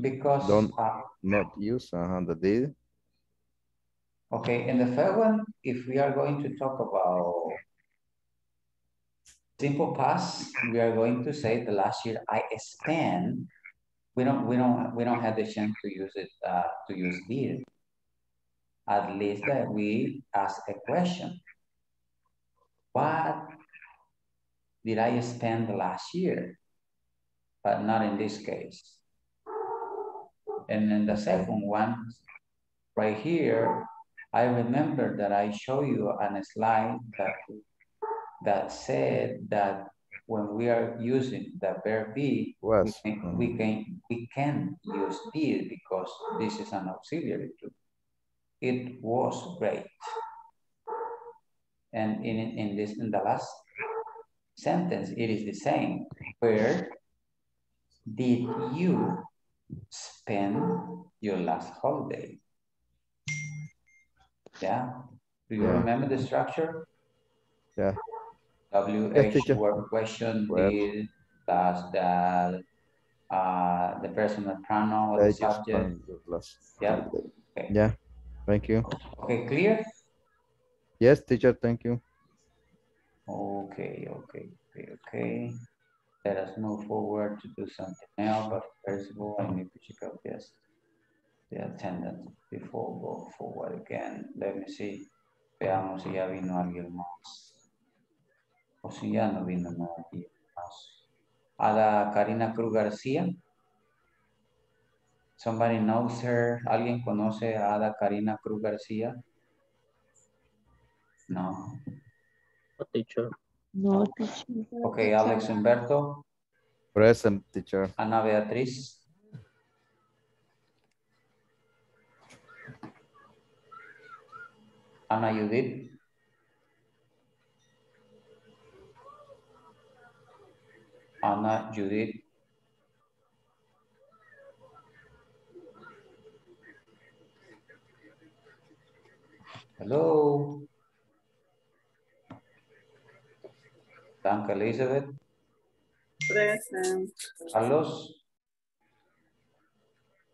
Because don't not use the did. Okay, and the third one, if we are going to talk about simple past, we are going to say the last year I spent. We don't have the chance to use it to use did. At least that we ask a question. What did I spend the last year? But not in this case. And then the second one, right here, I remember that I show you on a slide that said that when we are using the verb be, we can use did because this is an auxiliary too. It was great. And in the last sentence, it is the same. Where did you spend your last holiday? Yeah. Do you remember the structure? Yeah. WH word question, did, plus the personal pronoun, the subject. Yeah. Okay. Yeah. Thank you. Okay, clear? Yes, teacher, thank you. Okay. Let us move forward to do something now, but first of all, I need to check out the attendance before we go forward again. Let me see. Veamos si ya vino alguien más. O si ya no vino nadie más. Ada Karina Cruz García. Somebody knows her. ¿Alguien conoce a Ada Karina Cruz García? No. No, teacher. No, teacher. Okay, Alex Humberto. Present, teacher. Ana Beatriz. Ana Judith. Ana Judith. Hello. Blanca Elizabeth. Present. Carlos.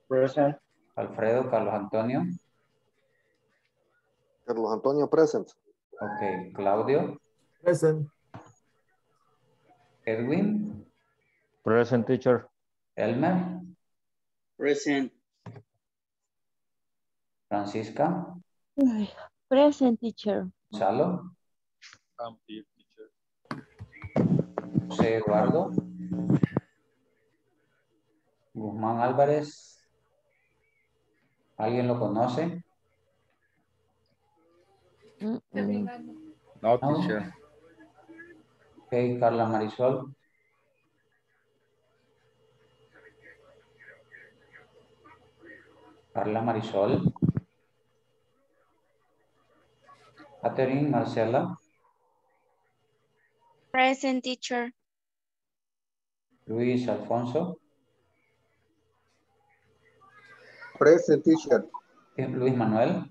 Present. Alfredo. Carlos Antonio. Carlos Antonio, present. Okay. Claudio. Present. Edwin. Present, teacher. Elmer. Present. Francisca. Present, teacher. Gonzalo. I'm here, teacher. José Eduardo Guzmán Álvarez. ¿Alguien lo conoce? No, teacher. Ok, Carla Marisol. Carla Marisol. Catherine, Marcella. Present, teacher. Luis Alfonso. Present, teacher. Luis Manuel.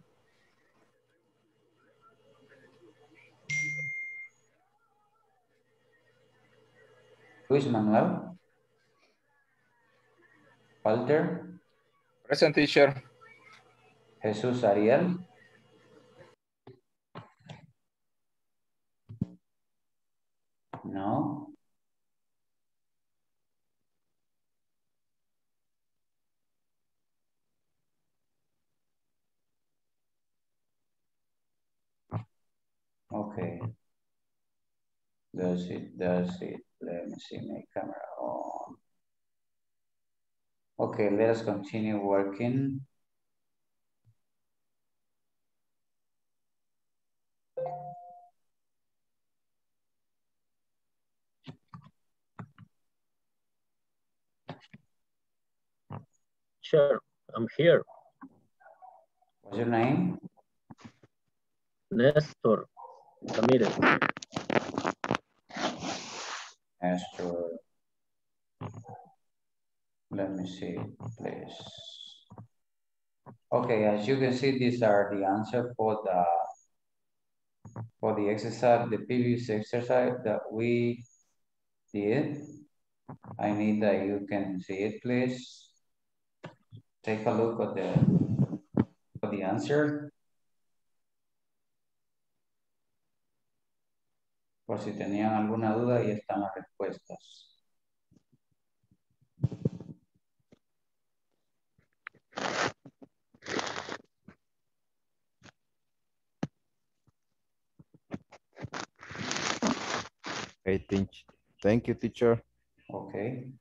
Luis Manuel. Walter. Present, teacher. Jesús Ariel. no? Okay. Does it? Let me see my camera on. Okay, let us continue working. Sure, I'm here. What's your name? Nestor. Ramirez. Nestor. Let me see, please. Okay, as you can see, these are the answer for the exercise, the previous exercise that we did. I need that you can see it, please. Take a look at the answer. Por si tenían alguna duda, ahí están las respuestas. Hey, thank you, teacher. Okay.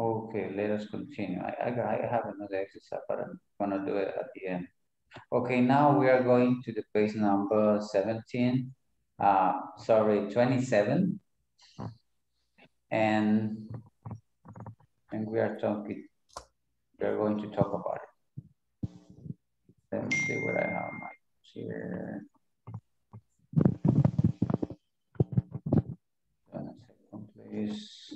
Okay, let us continue. I have another exercise, but I'm gonna do it at the end. Okay, now we are going to the page number 27. And we are going to talk about it. Let me see what I have here. One second, please.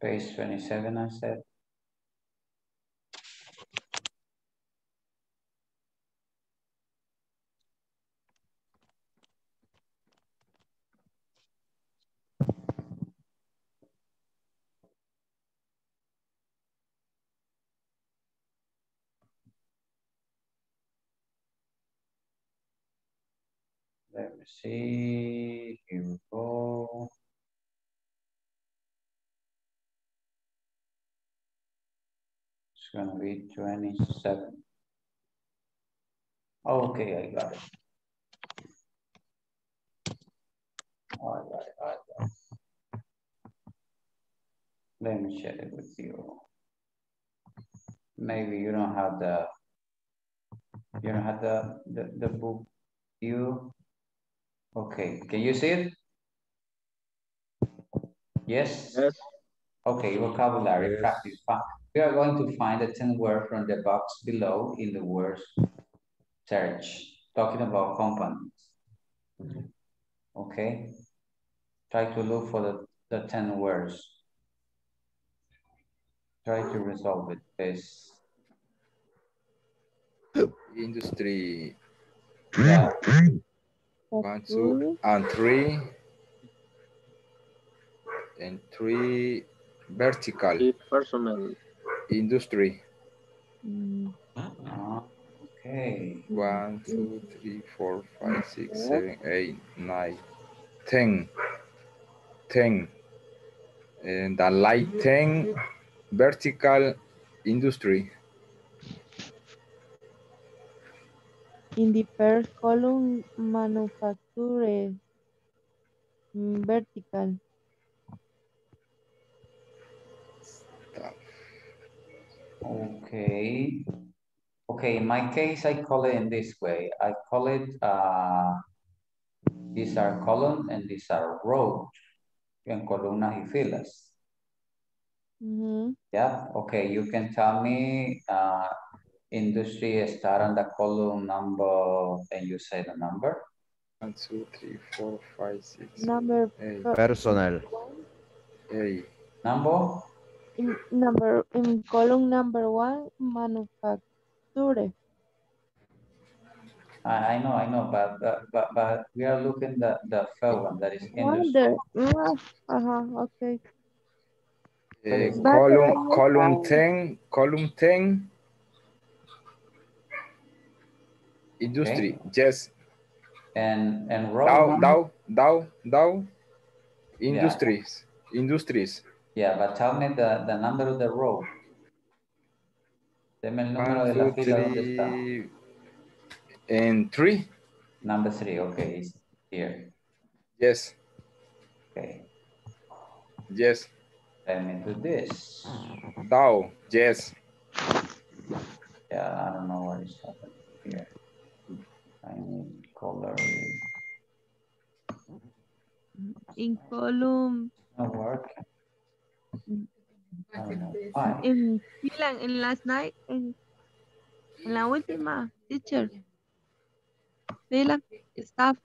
Page 27, I said. Let me see, here we go. It's going to be 27. Okay, I got it. All right. Let me share it with you. Maybe you don't have the book view. Okay, can you see it? Yes? Yes. Okay, vocabulary practice. We are going to find the 10 words from the box below in the words search, talking about components. Okay, try to look for the 10 words. Try to resolve it, please. Industry 1, 2, and 3, and 3 vertical personal. Industry. Okay. 1, 2, 3, 4, 5, 6, 7, 8, 9, 10. 10. And the light 10 vertical industry. In the first column, manufacture vertical. Okay. Okay, in my case, I call it in this way. I call it, these are columns and these are rows. En columnas y filas. Yeah, okay, you can tell me industry start on the column number, and you say the number. 1, 2, 3, 4, 5, 6. Number eight. Personnel. A. Number. In column number 1, manufacture. I know, but we are looking at the first one that is industry. Okay. Column 10, industry, okay. Yes. And Dow, industries, yeah. Industries. Yeah, but tell me the number of the row. Deme el número de la fila donde está. And 3. Number 3, okay, it's here. Yes. Okay. Yes. Let me do this. Dow, yes. Yeah, I don't know what is happening here. I need color. In column. Not work. I don't know. Why? In last night, in la última, teacher. Fila, staff.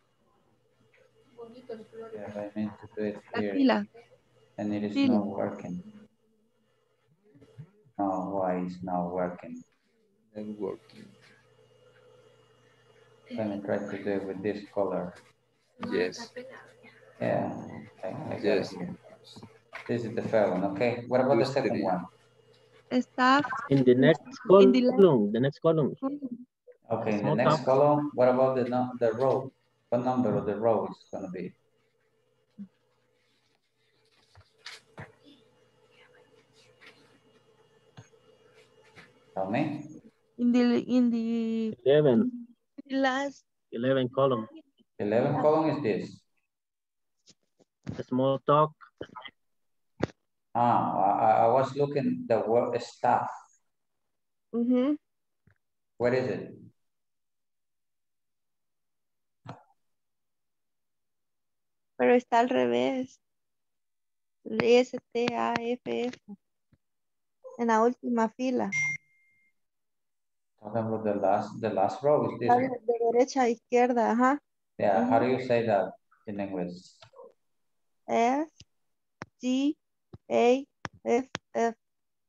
Yeah, I meant to do it here. Fila. And it is fila. Not working. Oh, why it's not working? It's working. Let me try to do it with this color. Yes. Yeah. I yes. This is the first one. Okay. What about the second one? Staff. In the next column. The next column. Okay, in the next column, what about the row? What number of the row is going to be? Tell me. In the 11. Last 11 column. 11 column is this. A small talk. I was looking the word staff. Mm-hmm. What is it? Pero está al revés. S-T-A-F-F. En la última fila. Talking about the last row is this. De derecha a izquierda, ajá. Yeah, how do you say that in English? S-T-A-F-F.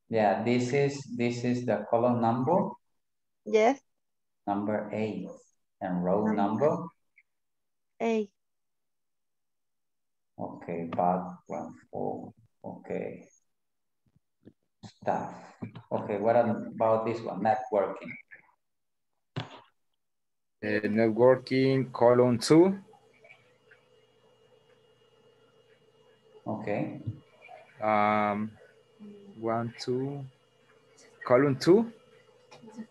Yeah, this is the column number. Yes. Number 8. And row number? 8. Okay, back 1, 4. Okay. Staff. Okay, what about this one? Networking. Networking, column 2. Okay. 1, 2. Column 2.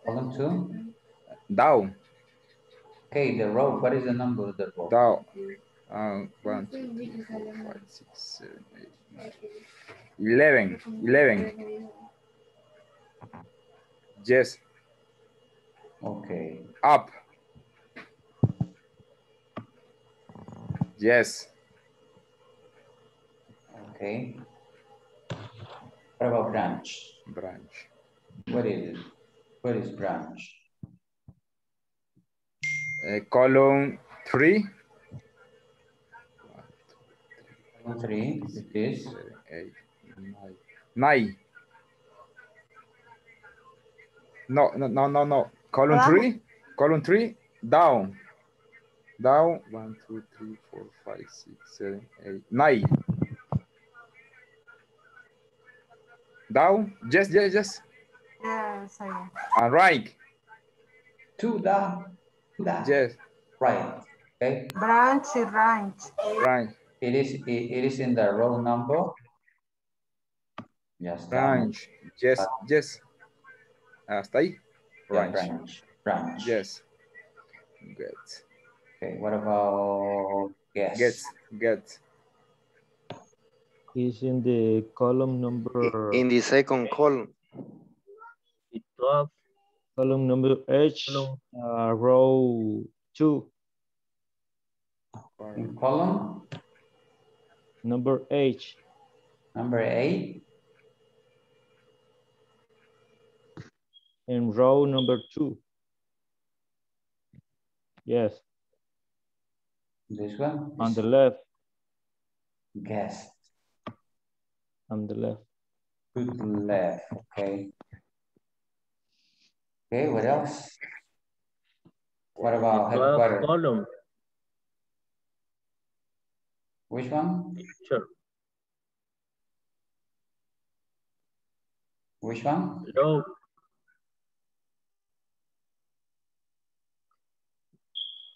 Column 2. Down. Okay, the row. What is the number of the row? Down. 1, 2, 3, 4, 5, 6, 7, 8, 9. 11. Yes. Okay. Up. Yes. Okay. What about branch? Branch. What is it? What is branch? Column 3. Column 3 is 9. No. Column 3. Column 3. Down. Down. 1, 2, 3, 4, 5, 6, 7, 8, 9. Down. Yes. Yeah, sorry. All right. To the. Yes. Right. Okay. Branch. It is in the row number. Yes. Branch. Yes. Hasta ahí. Branch. Yeah, branch. Yes. Good. Okay. What about guess? Get. Is in the column number. In the second column. Column number H, row 2. In column? Number H. Number 8? in row number 2. Yes. This one? On the left. Guest. On the left. To the left, okay. Okay, what else? What about headquarters? Column. Which one? Sure. Which one? Low.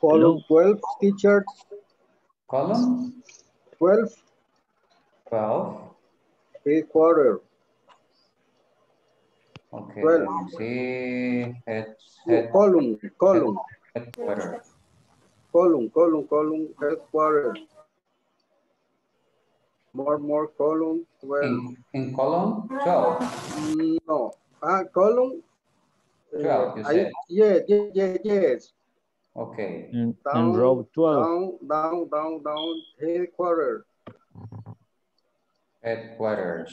Column 12, teacher. Column? 12. 12. Three-quarter. Okay, well, see, column, headquarter. Column, headquarter. More, column, 12. In column, 12? No, column? 12, you said. Yes. Okay. Down, row 12. Down, headquarter. Headquarters.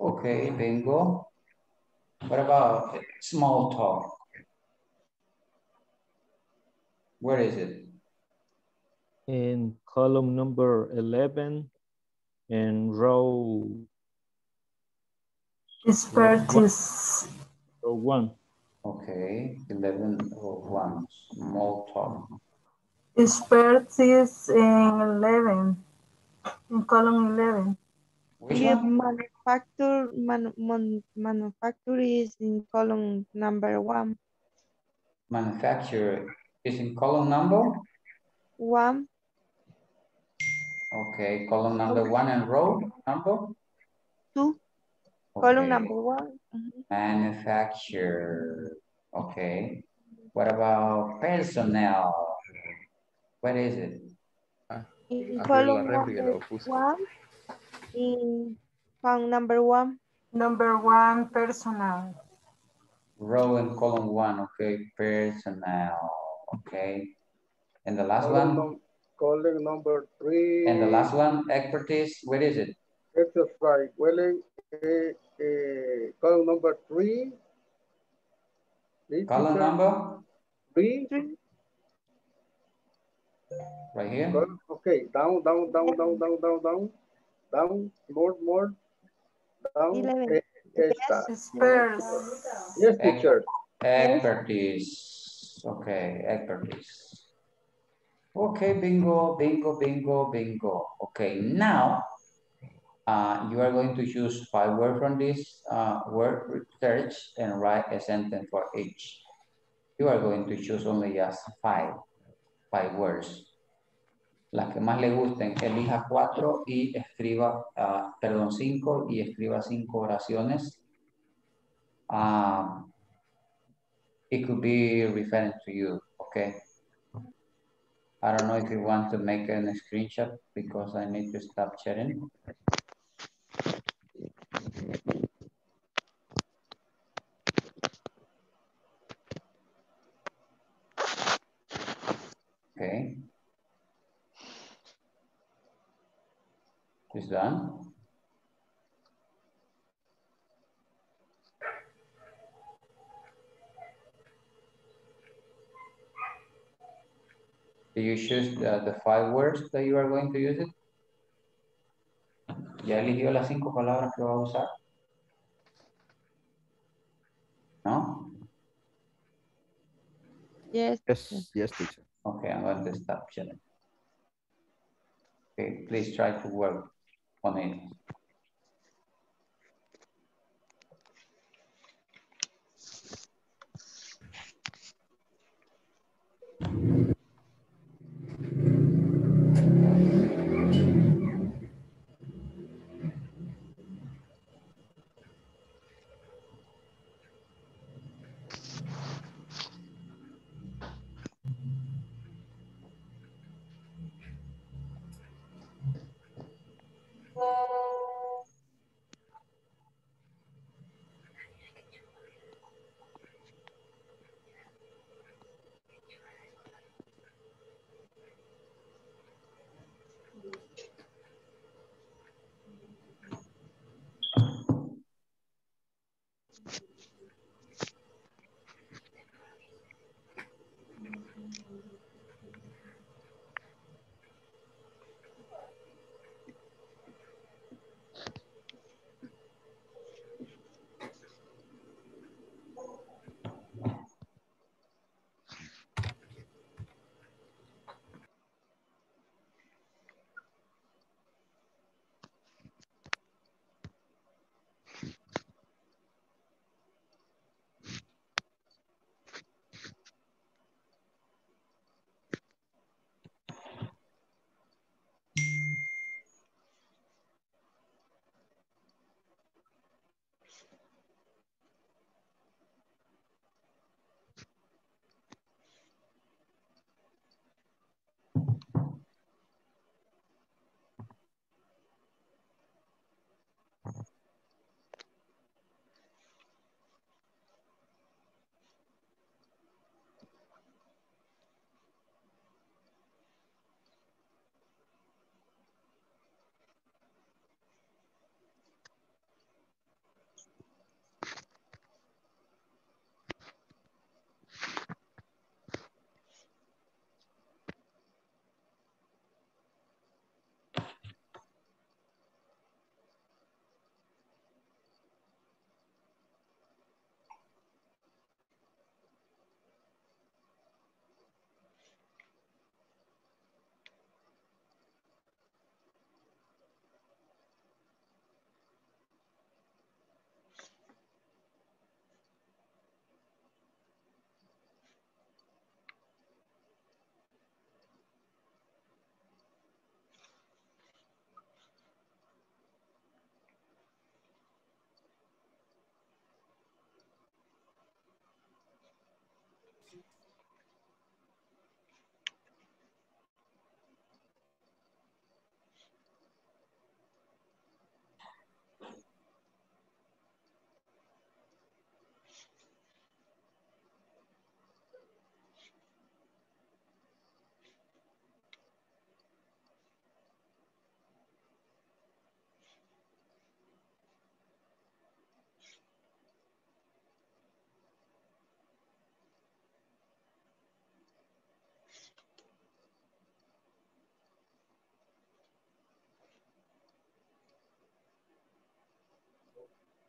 Okay, bingo. What about small talk? Where is it? In column number 11 and row. It's practice. Row 1. Okay, 11 row 1. Small talk. It's practice in 11. In column 11. Manufacture is in column number 1. Manufacture is in column number? 1. Okay, column number 1 and row number? 2. Okay. Column number 1. Manufacture. Okay. What about personnel? What is it? In column number 1. In column number 1. Number 1, personnel. Row and column 1, okay, personnel, okay. And the last one? Column number 3. And the last one, expertise, where is it? Exercise, well, column number 3. Column number? 3. Right here? Okay, down. More. Down. 11. Yes, teacher. Expertise. Okay, expertise. Okay, bingo. Okay, now you are going to choose 5 words from this word search and write a sentence for each. You are going to choose only just 5 words. Las que más le gusten, elija 4 y escriba, 5 y escriba 5 oraciones. It could be referring to you, okay? I don't know if you want to make a screenshot because I need to stop sharing. Okay. Is done. Do you choose the 5 words that you are going to use it? ¿Ya eligió las 5 palabras que va a usar? No? Yes, teacher. Okay, I'm going to stop sharing. Okay, please try to work. 1 minute.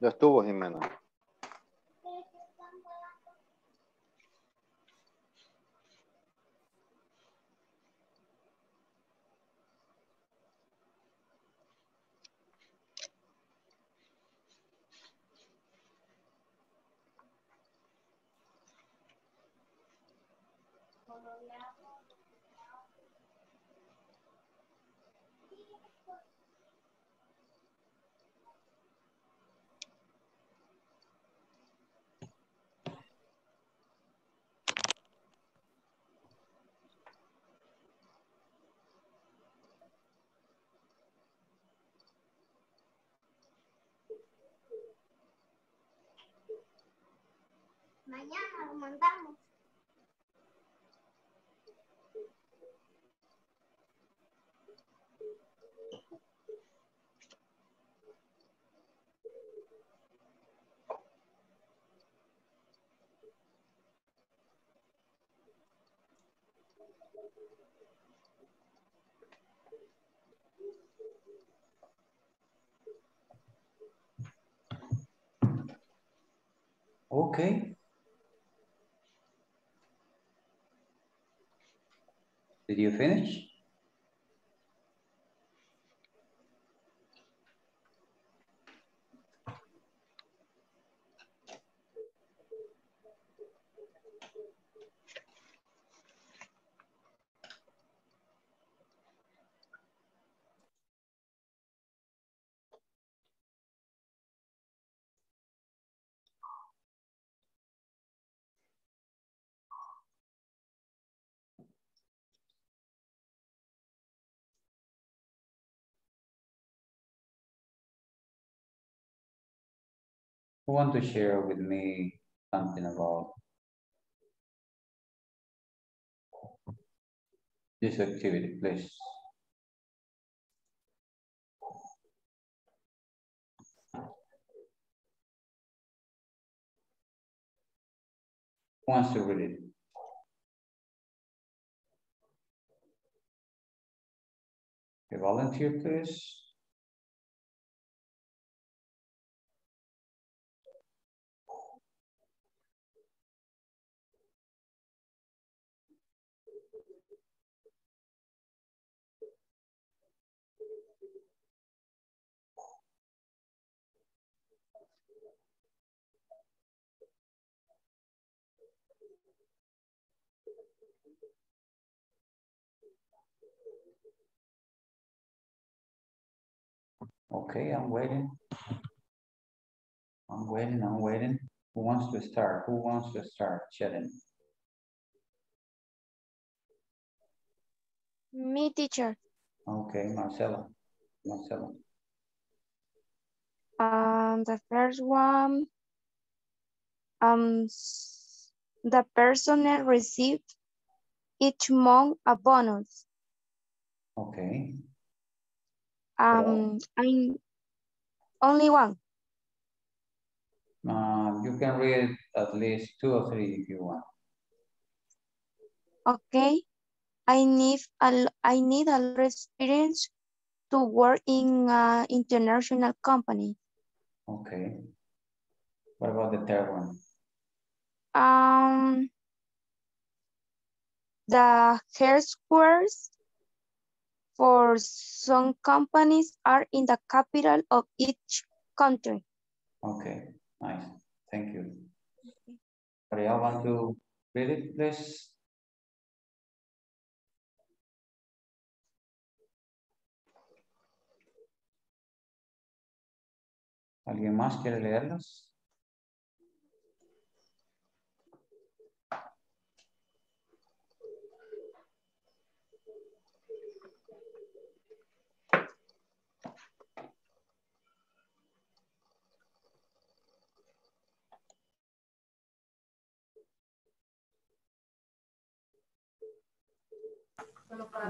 Ya estuvo, Jimena. Mañana lo mandamos. Okay. Did you finish? Who want to share with me something about this activity, please? Who wants to read it? A volunteer, please. Okay, I'm waiting. I'm waiting. Who wants to start? Who wants to start chatting? Me, teacher. Okay, Marcella. Marcella. The first one. The personnel received each month a bonus. Okay. I'm only one. You can read at least two or three if you want. Okay. I need a lot of experience to work in an international company. Okay. What about the third one? The hair squares for some companies are in the capital of each country. Okay, nice. Thank you. Maria, want to read it, please? ¿Alguien más quiere leerlas?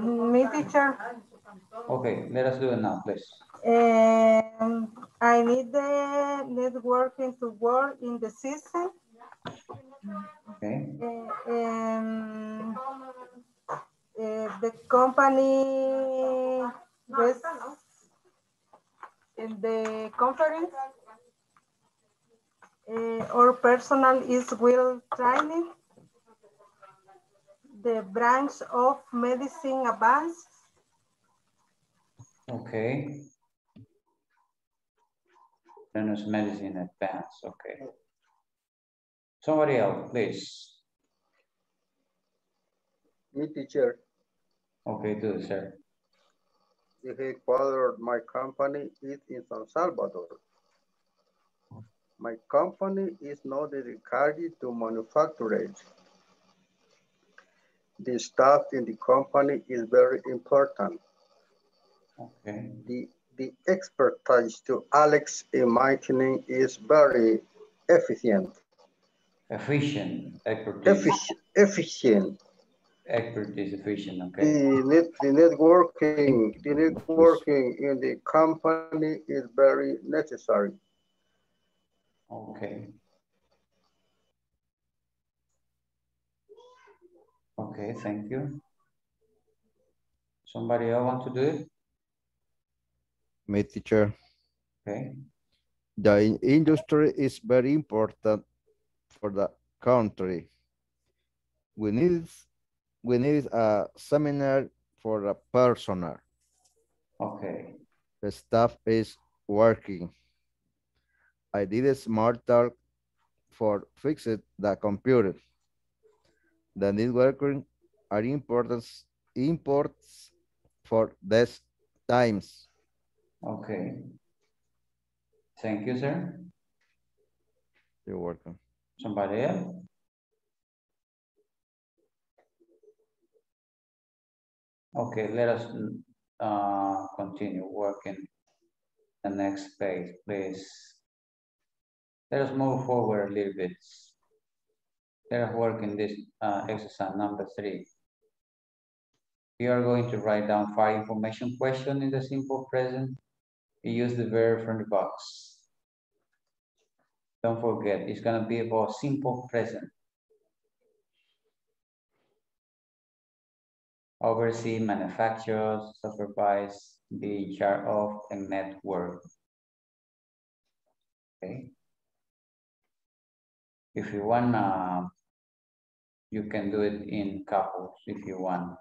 Me, teacher. Okay, let us do it now, please. I need the networking to work in the system. Okay. The company was in the conference. or personnel is well trained. The branch of medicine advanced. Okay. Then it's medicine advanced, okay. Somebody else, please. Me, teacher. Okay, do it, sir. The headquarters of my company is in San Salvador. My company is not dedicated to manufacturing. The staff in the company is very important. Okay. The expertise to Alex in maintaining is very efficient. Efficient. Efficient. Expertise efficient, okay. The networking in the company is very necessary. Okay. Okay, thank you. Somebody else want to do it? My teacher. Okay. The industry is very important for the country. We need a seminar for the personnel. Okay. The staff is working. I did a small talk for fixing the computer. The networking are imports for these times. Okay. Thank you, sir. You're welcome. Somebody else? Okay, let us continue working the next page, please. Let us move forward a little bit. Let us work in this exercise number 3. You are going to write down 5 information questions in the simple present. You use the verb from the box. Don't forget, it's going to be about simple present. Oversee, manufacture, supervise, be in charge of, and network. Okay. If you want, you can do it in couples if you want.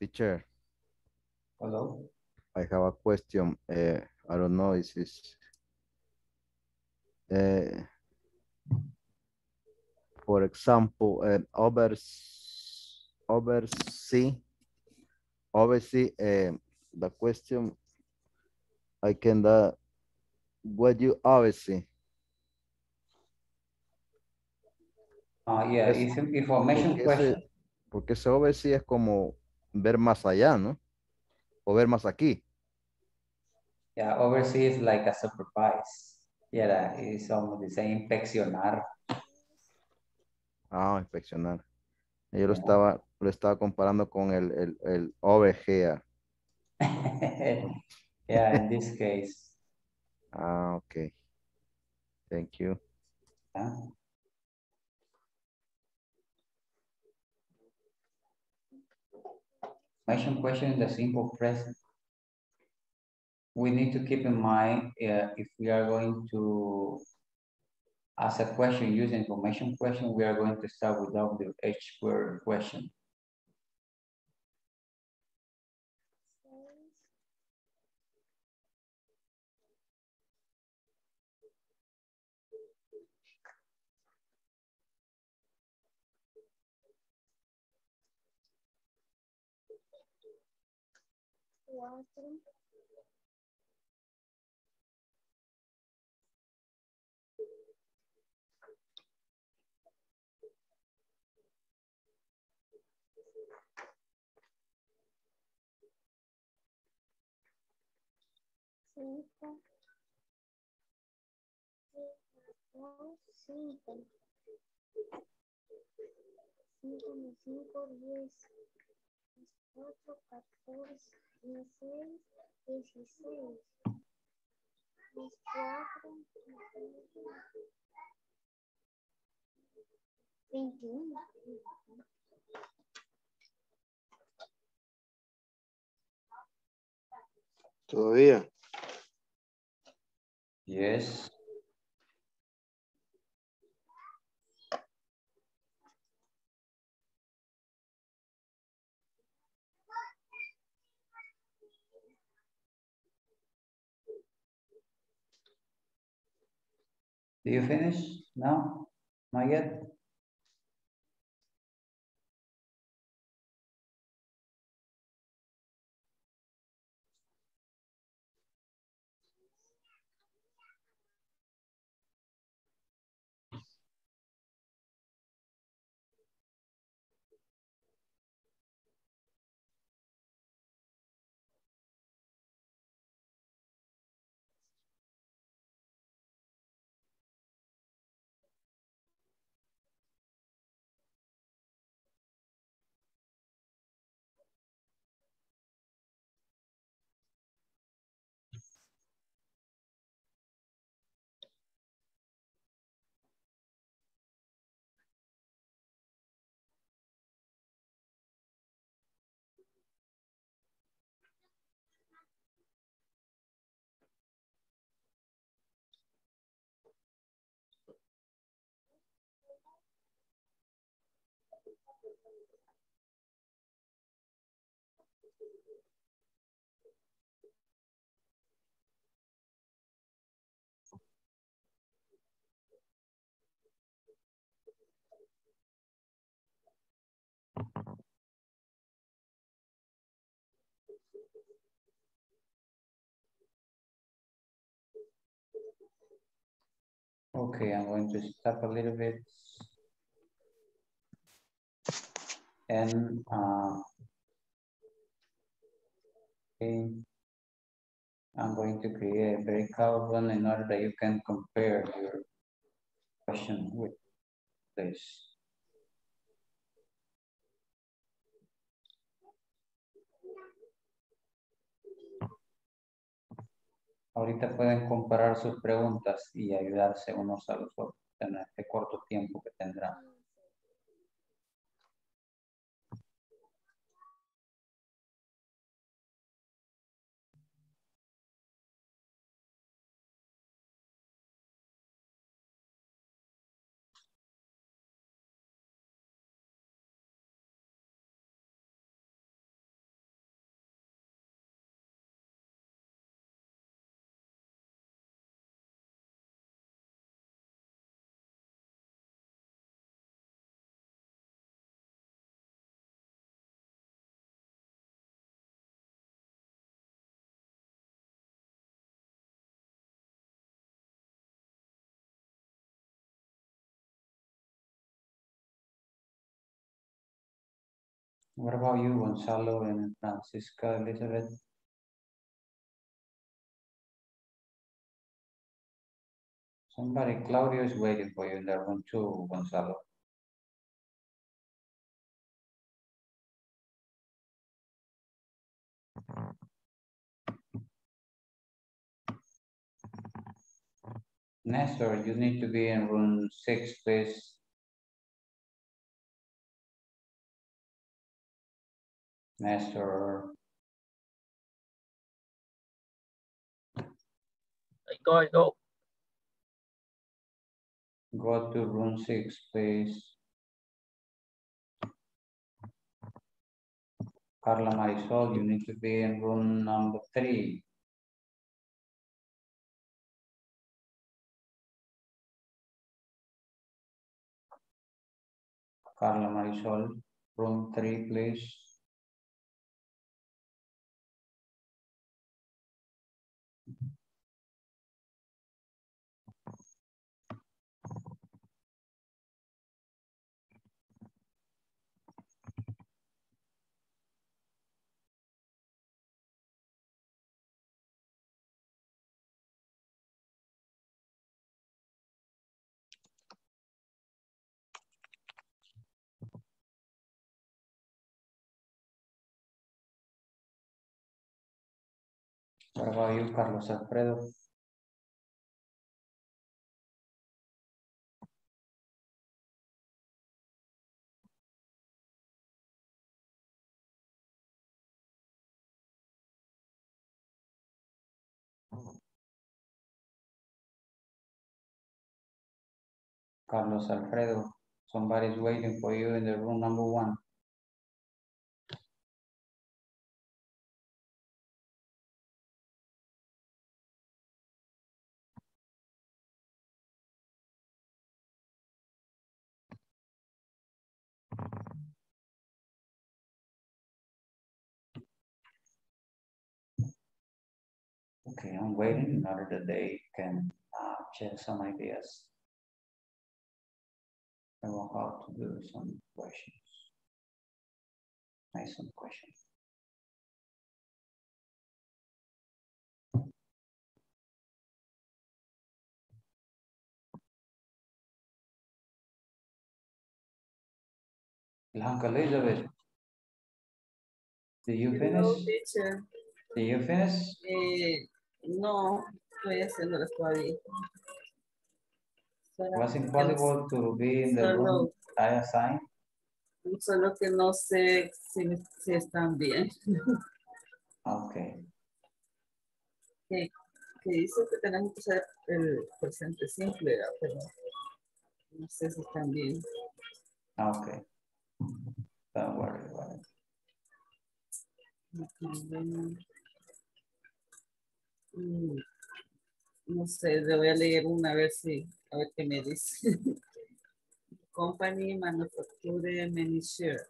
Teacher. Hello. I have a question. I don't know. Is this for example, oversee the question I can that what you always see. Yeah, it's information question. Porque ese oversee es como ver más allá, ¿no? O ver más aquí. Yeah, oversee is like a supervise. Yeah, it's almost the same, inspeccionar. Ah, inspeccionar. Yo lo estaba comparando con el OVG. Yeah, in this case. Ah, okay. Thank you. Yeah. Question in the simple present. We need to keep in mind if we are going to ask a question using information question, we are going to start without the H word question. Todavía. Yes. Do you finish? No? Not yet? Okay, I'm going to stop a little bit and I'm going to create a breakout one in order that you can compare your question with this. Ahorita pueden comparar sus preguntas y ayudarse unos a los otros en este corto tiempo que tendrán. What about you, Gonzalo and Francisca Elizabeth? Somebody, Claudio is waiting for you in that room too, Gonzalo. Nestor, you need to be in room 6, please. Nestor. I go. Go to room 6, please. Carla Marisol, you need to be in room number 3. Carla Marisol, room 3, please. What about you, Carlos Alfredo? Carlos Alfredo, somebody's waiting for you in the room number 1. Okay, I'm waiting in order that they can share some ideas. I know how to do some questions. Nice some questions. Blanca Elizabeth, did you finish? No, teacher. Did you finish? No, estoy haciéndolo todavía. Was it possible to be in the room I assigned? Solo que no sé si están bien. Okay. Que dice que tenemos que usar el presente simple, pero no sé si están bien. Okay. Don't worry about it. No sé, le voy a leer una, a ver qué me dice. Company, manufacture, many share.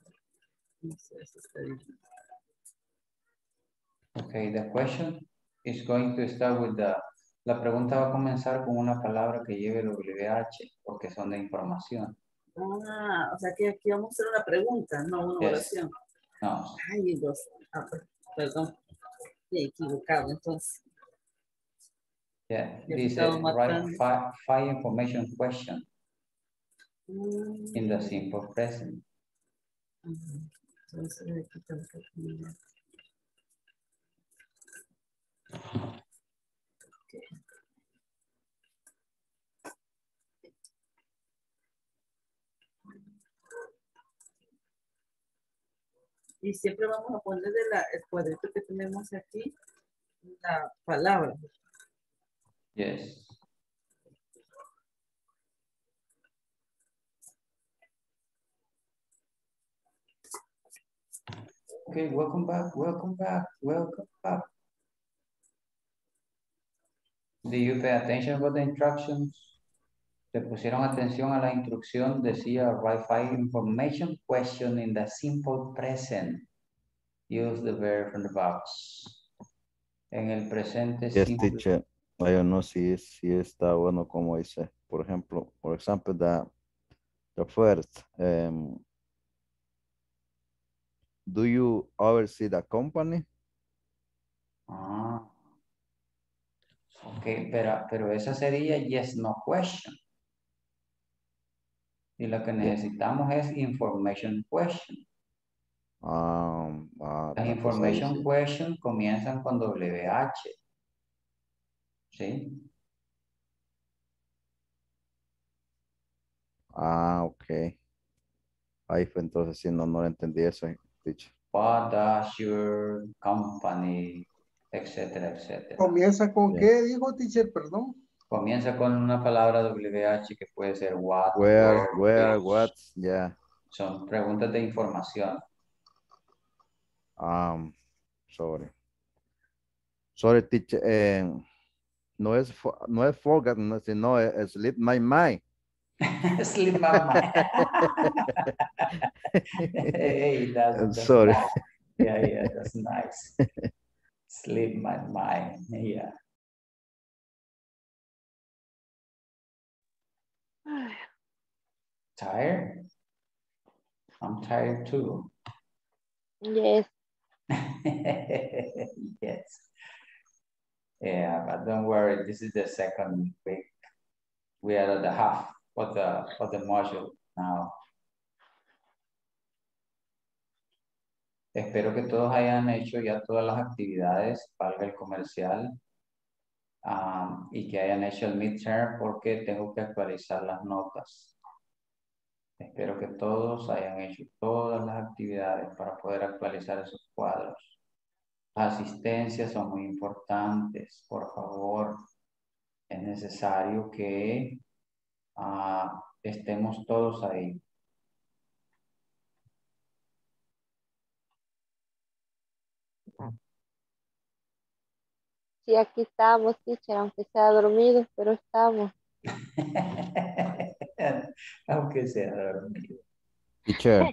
No sé, eso está bien. Okay, the question is going to start with the... La pregunta va a comenzar con una palabra que lleve el WH, porque son de información. Ah, o sea que aquí vamos a hacer una pregunta, no una oración. No. Ay, perdón. Equivocado, entonces. Yeah, this is right, five information question in the simple present. Okay. Y siempre vamos a poner de el cuadrito que tenemos aquí la palabra. Yes. Okay, welcome back, welcome back, welcome back. Do you pay attention to the instructions? ¿Te pusieron atención a la instrucción? Decía, write 5 information question in the simple present. Use the verb from the box. En el presente simple. Teacher. I don't know si está bueno como dice. Por ejemplo, for example, the first, Do you oversee the company? Ah. Ok, pero esa sería yes, no question. Y lo que necesitamos es information question. Las information question comienzan con WH. ¿Sí? Ah, ok. Ahí fue entonces, si no lo entendí eso. What does your company, etcétera, etcétera. ¿Comienza con qué dijo, teacher? Perdón. Comienza con una palabra WH que puede ser what, where, what, yeah. Son preguntas de información. Sorry, teacher. No es forgotten, sino es slip my mind. Slip my mind. Hey, that's sorry. Nice. Yeah, that's nice. Slip my mind. Yeah. Tired? I'm tired too. Yes. Yes. Yeah, but don't worry. This is the second week. We are at the half of the module now. Espero que todos hayan hecho ya todas las actividades, valga el comercial, y que hayan hecho el midterm porque tengo que actualizar las notas. Espero que todos hayan hecho todas las actividades para poder actualizar esos cuadros. Las asistencias son muy importantes, por favor. Es necesario que estemos todos ahí. Sí, aquí estamos, teacher, aunque sea dormidos, pero estamos. Aunque sea dormido. Teacher.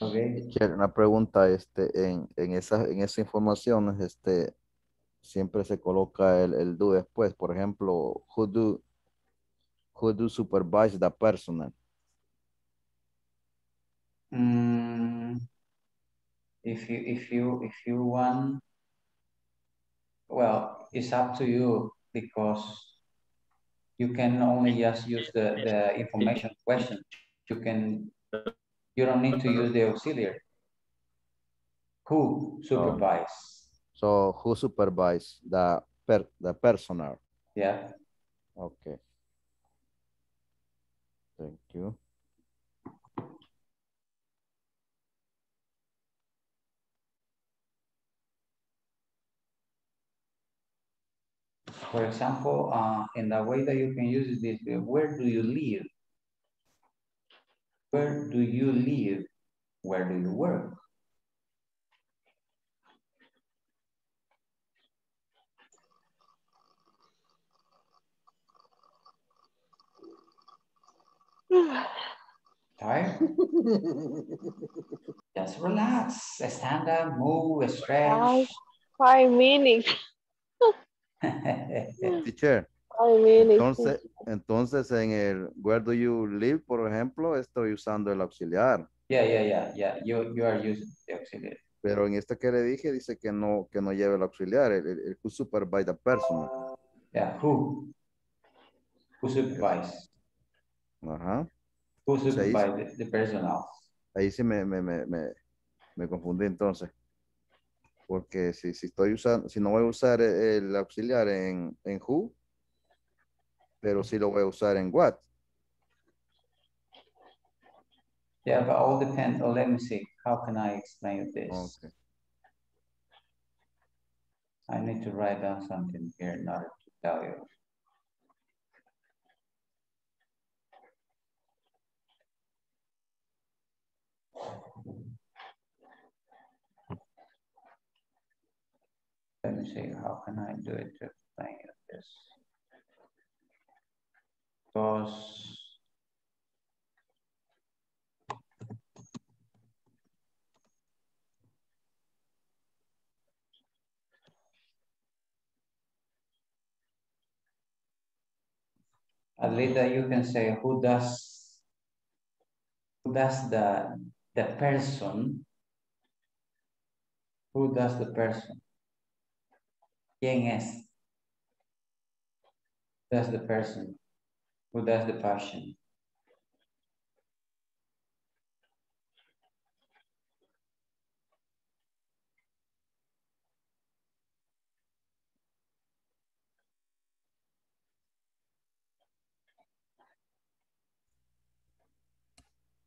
Okay. Una pregunta, en esa información, siempre se coloca el do después. Por ejemplo, who do supervise the personal? If you want, well, it's up to you because you can only just use the information question. You don't need to use the auxiliary. Who supervise? So who supervise the personnel? Yeah. Okay. Thank you. For example, in the way that you can use this, where do you live? Where do you live? Where do you work? Tired? Just relax. Stand up, move, stretch. 5 minutes. Teacher. Entonces en el where do you live, por ejemplo, estoy usando el auxiliar. Yeah. You are using the auxiliar. Pero en esta que le dije, dice que no lleve el auxiliar, el who supervise the person. Yeah, who supervise. Ajá. Who supervise the personnel. Ahí sí me confundí entonces. Porque si no voy a usar el auxiliar en who, pero sí lo voy a usar en what. Yeah, but all depends. Oh, let me see. How can I explain this? Okay. I need to write down something here in order to tell you. Let me see, how can I do it to explain this? Because at least that you can say who does the person Who does the person? ¿Quién es? Does the person? Who does the person?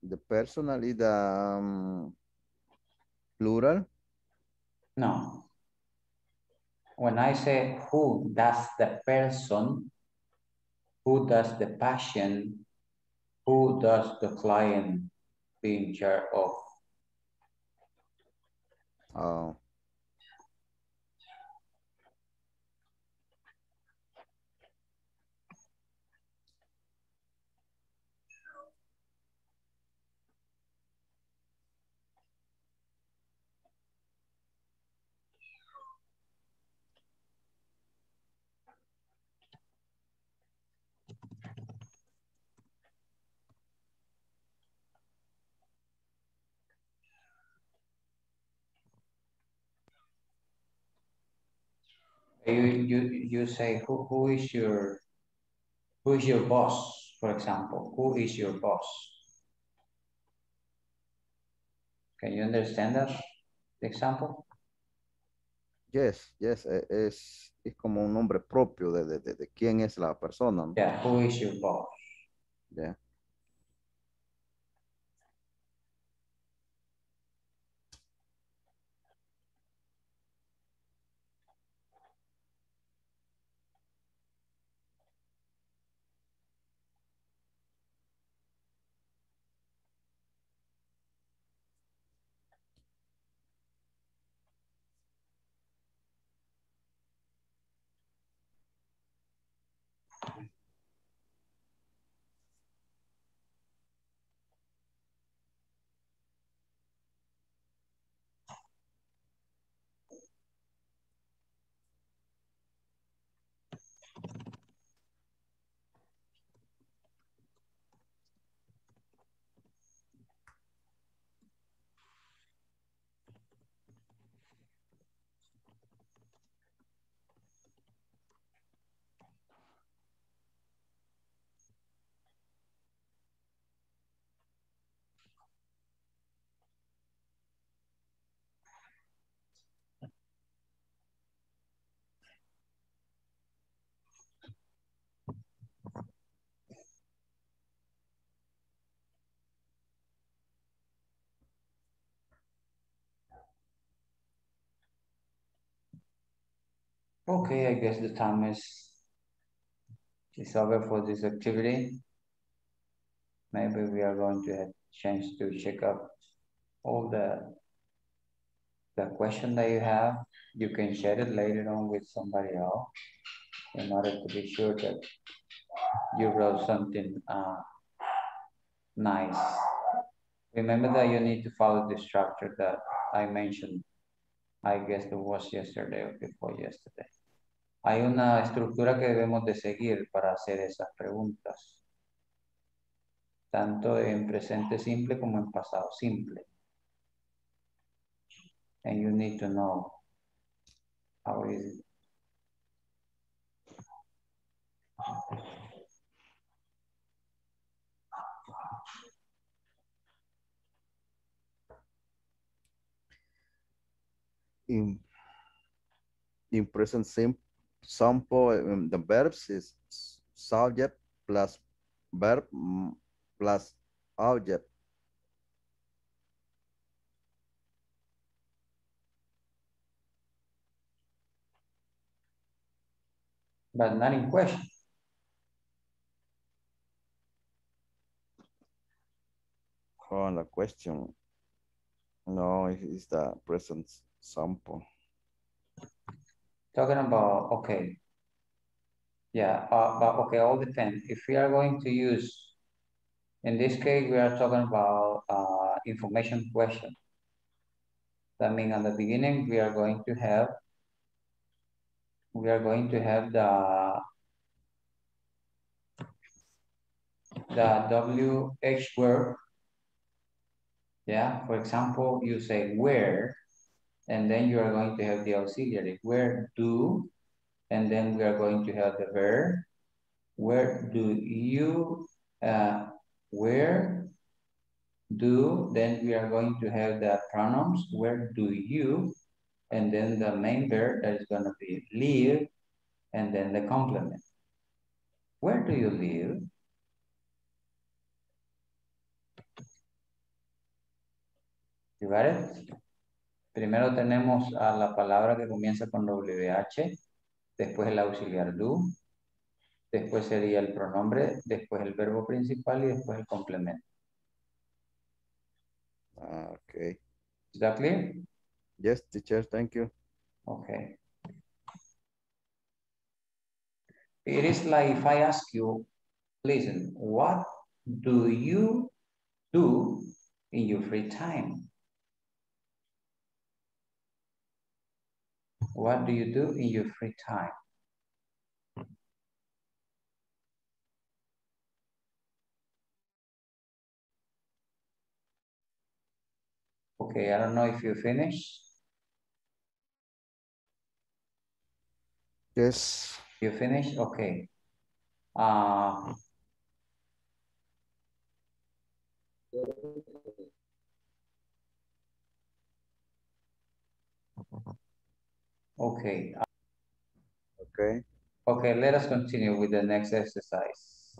The personal is the plural? No. When I say who does the person, who does the patient, who does the client be in charge of? Oh. You say who is your boss, for example? Who is your boss? Can you understand that example? Yes, es como un nombre propio de quién es la persona, ¿no? Yeah, who is your boss? Yeah. Okay, I guess the time is over for this activity. Maybe we are going to have a chance to check up all the question that you have. You can share it later on with somebody else in order to be sure that you wrote something nice. Remember that you need to follow the structure that I mentioned. I guess it was yesterday or before yesterday. Hay una estructura que debemos de seguir para hacer esas preguntas, tanto en presente simple como en pasado simple. And you need to know how is it. In present simple, the verbs is subject plus verb plus object. But not in question. On the question, no, it's the present sample. Talking about, okay. Yeah, but okay, all depends. If we are going to use, in this case, we are talking about information question. That means at the beginning, we are going to have the WH word. Yeah, for example, you say where. and then you are going to have the auxiliary, where do, and then we are going to have the verb. Where do you, where do, then we are going to have the pronouns, where do you, and then the main verb that is gonna be live, and then the complement. Where do you live? You got it? Primero tenemos a la palabra que comienza con WH, después el auxiliar do, después sería el pronombre, después el verbo principal y después el complemento. Okay. Is that clear? Yes, teacher, thank you. Okay. It is like if I ask you, listen, what do you do in your free time? What do you do in your free time? Okay, I don't know if you finished. Yes. You finished? Okay. Okay. Okay. Okay, let us continue with the next exercise.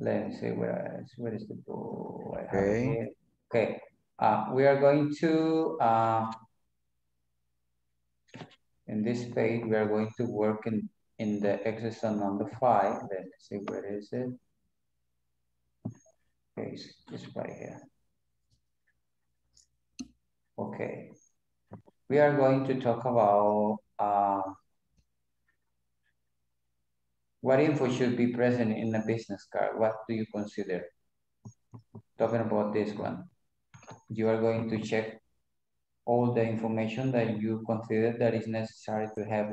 Let me see where is the book. Okay. Okay. We are going to, in this page, we are going to work in the exercise number 5. Let me see, where is it? Okay, it's right here. Okay. We are going to talk about what info should be present in a business card. What do you consider? Talking about this one. You are going to check all the information that you consider that is necessary to have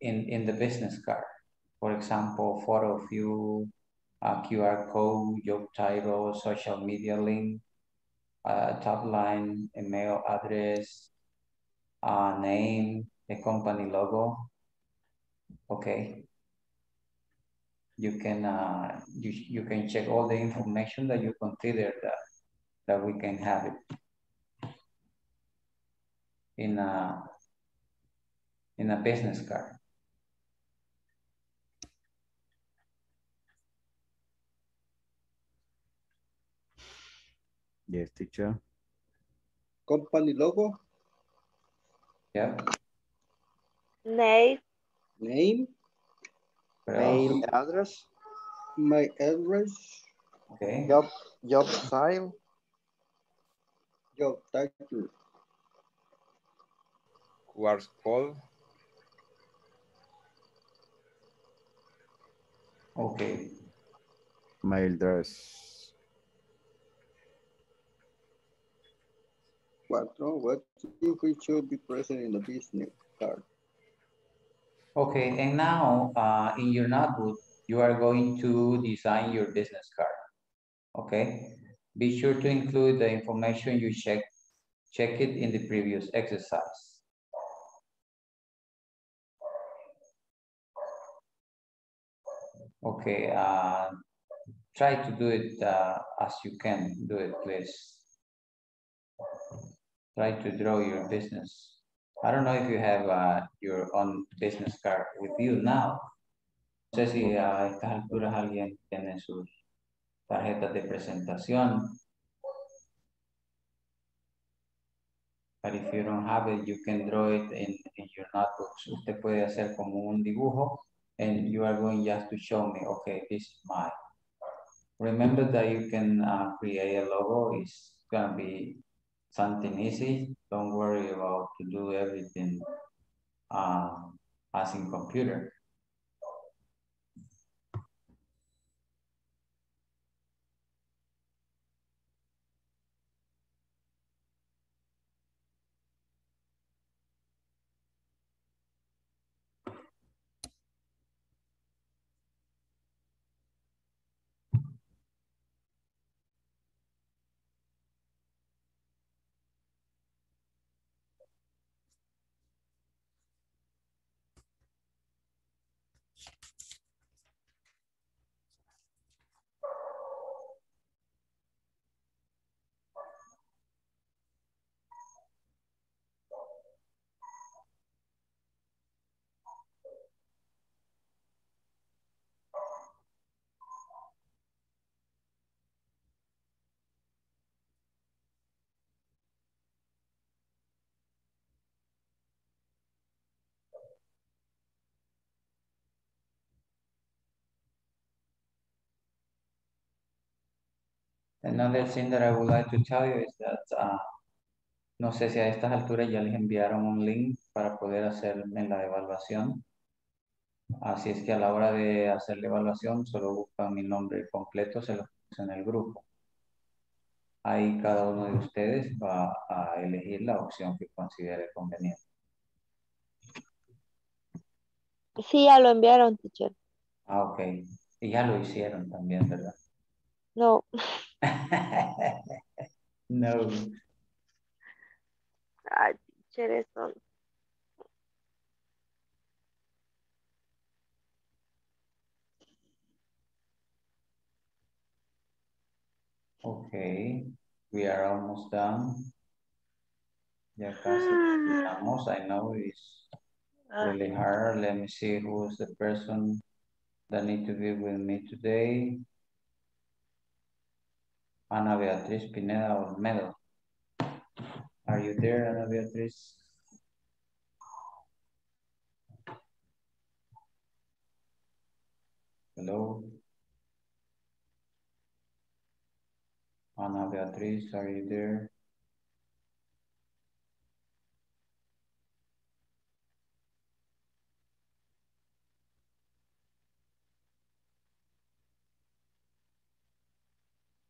in the business card. For example, photo of you, a QR code, job title, social media link, top line, email address, name, the company logo. Okay. You can you can check all the information that you consider that we can have it in a business card. Yes, teacher. Company logo. Yeah. Name. Mail address, okay. Job title, QR code. Okay. Mail address. What should be present in the business card? Okay, and now in your notebook, you are going to design your business card, okay? Be sure to include the information you check it in the previous exercise. Okay, try to do it as you can do it, please. Try to draw your business. I don't know if you have your own business card with you now. No sé si a estas alturas alguien tiene sus tarjetas de presentación. But if you don't have it, you can draw it in your notebooks. Usted puede hacer como un dibujo, and you are going just to show me, okay, this is mine. Remember that you can create a logo. It's gonna be something easy. Don't worry about to do everything as in computer. Another thing that I would like to tell you is that no sé si a estas alturas ya les enviaron un link para poder hacerme la evaluación. Así es que a la hora de hacer la evaluación solo buscan mi nombre completo, se lo puse en el grupo. Ahí cada uno de ustedes va a elegir la opción que considere conveniente. Sí, ya lo enviaron, teacher. Ah, ok. Y ya lo hicieron también, ¿verdad? No. No. Ay, teacher, esto... Okay, we are almost done. Ya casi terminamos. I know it's really hard. Let me see who is the person that need to be with me today. Ana Beatriz Pineda Olmedo. Are you there, Ana Beatriz? Hello? Ana Beatriz, are you there?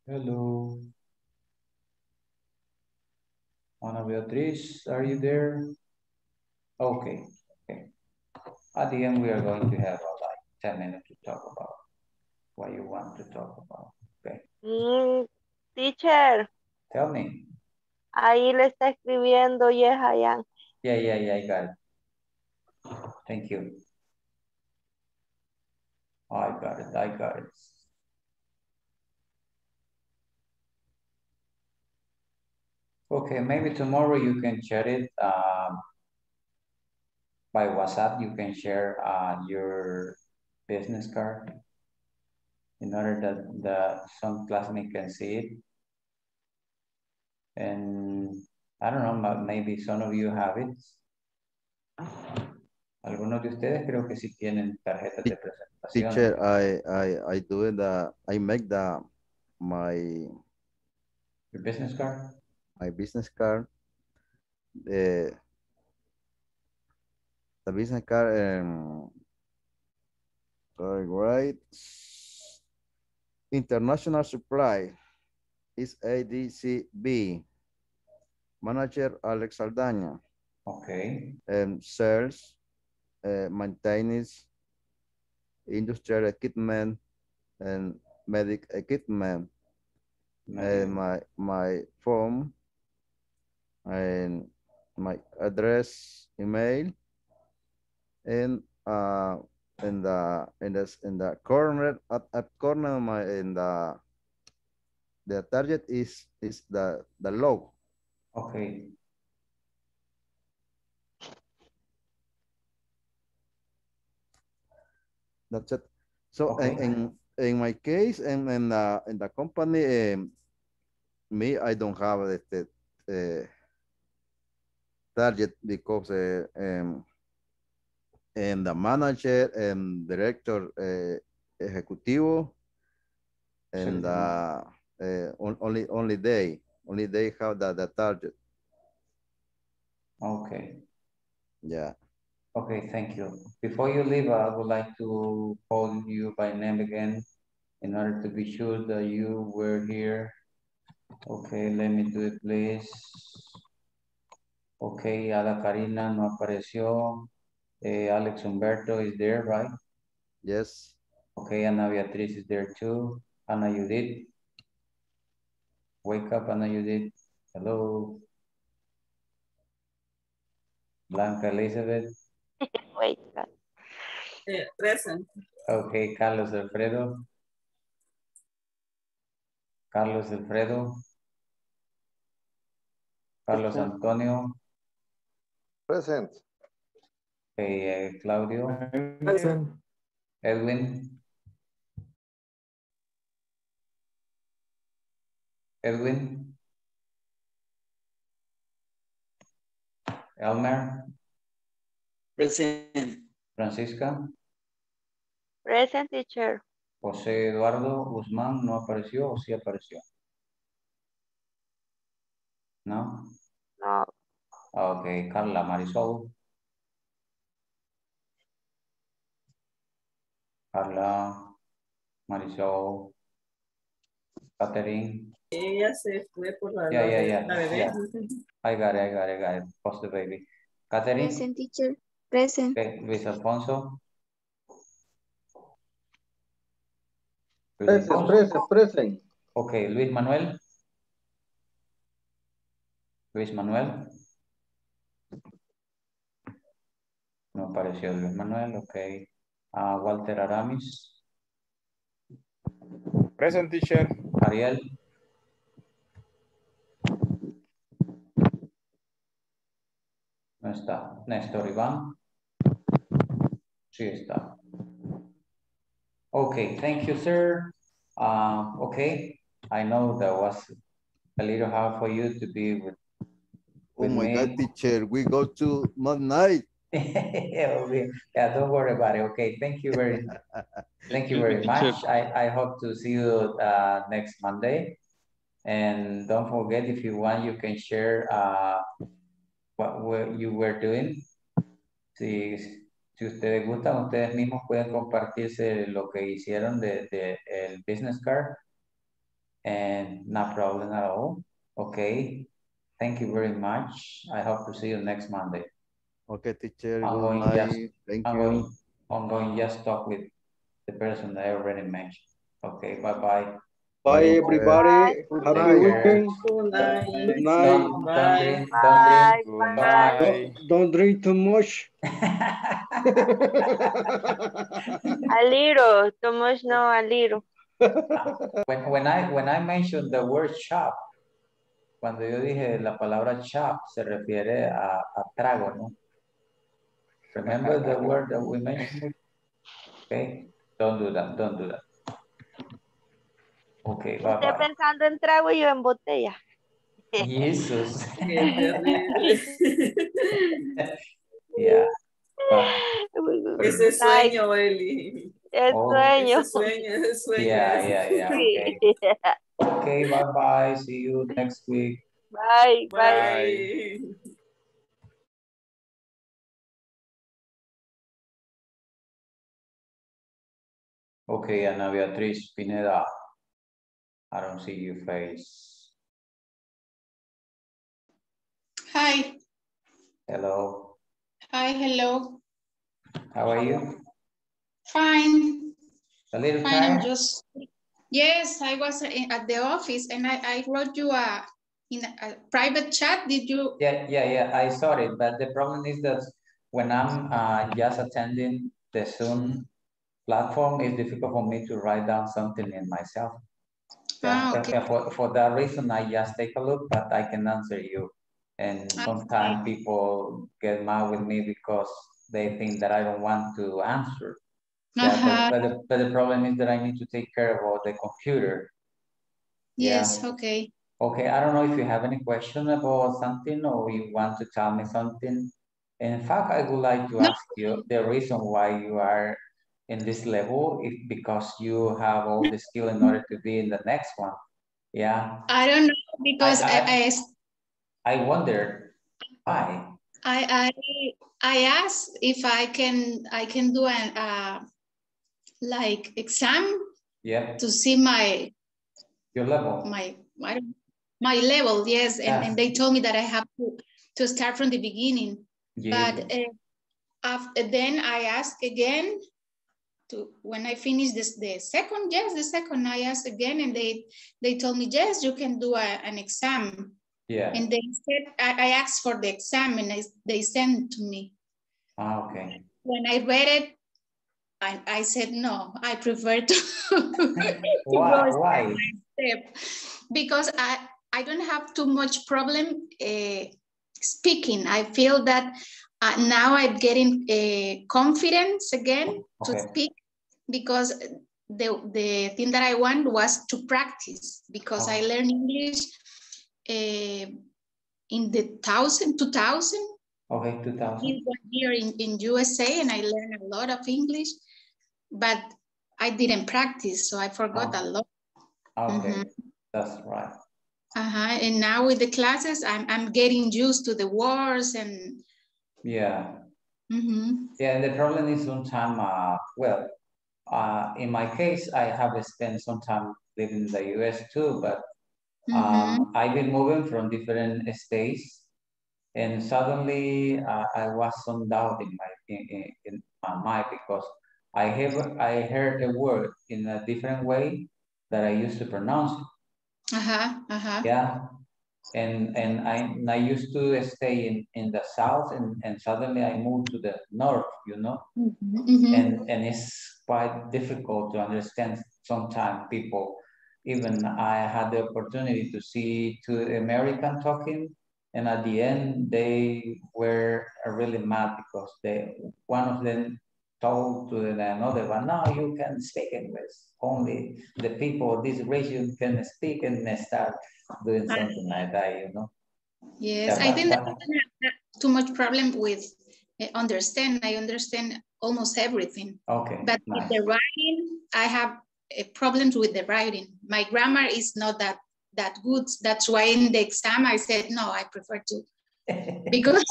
Hello. Ana Beatriz, are you there? Okay, okay. At the end, we are going to have like 10 minutes to talk about what you want to talk about, okay? Teacher. Tell me. Ahí le está escribiendo, yes, I am. Yeah, I got it. Thank you. I got it. Okay, maybe tomorrow you can share it by WhatsApp. You can share your business card in order that some classmates can see it. And I don't know, maybe some of you have it. Algunos de ustedes creo que sí tienen tarjetas de presentación. Teacher, I do it. I make your business card. My business card. The business card. All right. International Supply is ADCB. Manager Alex Saldana. Okay. Sales, maintenance, industrial equipment, and medic equipment. Okay. My phone and my address, email, in the corner at corner of my the target is the logo. Okay. That's it. So okay. In my case and in the company, me I don't have the target because and the manager and director executivo and only they have the target. Okay. Yeah. Okay, thank you. Before you leave, I would like to call you by name again in order to be sure that you were here. Okay, let me do it, please. Okay, Ada Karina no apareció. Alex Humberto is there, right? Yes. Okay, Ana Beatriz is there too. Ana Judith. Wake up, Ana Judith. Hello. Blanca Elizabeth. Wake up. Present. Okay, Carlos Alfredo. Carlos Antonio. Present. Okay, Claudio. Present. Edwin. Elmer. Present. Francisca. Present, teacher. José Eduardo Guzmán no apareció o sí apareció. No? No. Okay, Carla Marisol. Carla Marisol. Catherine. Ella se fue por la, la bebé. Yeah. I got it. Post the baby. Catherine. Present, teacher. Present. Okay. Luis Alfonso. Present. Okay, Luis Manuel. Luis Manuel. No apareció Luis Manuel, okay. Walter Aramis. Present, teacher. Ariel. No está. Nestor, Ivan. Sí está. Okay, thank you, sir. Okay, I know that was a little hard for you to be with me. God, teacher, we go to midnight. Yeah, don't worry about it. Okay, thank you very much. I hope to see you next Monday. And don't forget, if you want, you can share what you were doing. Si ustedes gustan, ustedes mismos pueden compartirse lo que hicieron el business card. And no problem at all. Okay, thank you very much. I hope to see you next Monday. Okay, teacher. I'm going just talk with the person that I already mentioned. Okay, bye-bye. Bye, everybody. Have a good weekend. Good night. Good night. Bye. Don't drink too much. A little. Too much, no, a little. When I mentioned the word shop, cuando yo dije la palabra shop, se refiere a trago, ¿no? Remember the word that we mentioned? Okay, don't do that. Okay, bye-bye. Estoy pensando en trago y yo en botella. Jesús. Yeah. Ese sueño, Eli. El sueño. Ese sueño. Yeah. Okay, okay, bye-bye. See you next week. Bye. Okay, Ana Beatriz Pineda, I don't see your face. Hi. Hello. Hi, hello. How are you? Fine. A little fine. Tired? Yes, I was at the office and I wrote you in a private chat. Did you? Yeah, I saw it. But the problem is that when I'm just attending the Zoom platform, it's difficult for me to write down something in myself. Ah, okay. For that reason, I just take a look, but I can answer you. And sometimes people get mad with me because they think that I don't want to answer. Yeah, but the problem is that I need to take care of all the computer. Yes, yeah. Okay. Okay, I don't know if you have any question about something or you want to tell me something. In fact, I would like to ask you the reason why you are in this level, if because you have all the skill in order to be in the next one. Yeah. I don't know, because I wondered why. I asked if I can do an like exam. Yeah. To see your level. My level, yes. And they told me that I have to start from the beginning. Yeah. But after then I asked again. When I finished the second, I asked again, and they told me, yes, you can do an exam. Yeah. And they said, I asked for the exam, and they sent it to me. Ah, okay. When I read it, I said, no, I prefer to go step by step. Because I don't have too much problem speaking. I feel that now I'm getting confidence again to speak, because the thing that I want was to practice, because I learned English in the 2000. Okay, 2000. I was here in USA, and I learned a lot of English, but I didn't practice, so I forgot a lot. Okay, That's right. And now with the classes, I'm getting used to the words and. Yeah. Mm-hmm. Yeah, and the problem is sometimes, in my case, I have spent some time living in the U.S. too, but I've been moving from different states, and suddenly I was some doubt in my mind because I heard a word in a different way that I used to pronounce it. Yeah. And I used to stay in the south, and suddenly I moved to the north, you know, and it's quite difficult to understand sometimes people. Even I had the opportunity to see two Americans talking, and at the end they were really mad because one of them told to another, but now you can speak English. Only the people of this region can speak, and they start doing something like that, you know? Yes, yeah, I think that too much problem with understand. I understand almost everything. Okay. But with the writing, I have problems with the writing. My grammar is not that good. That's why in the exam I said, no, I prefer to. Because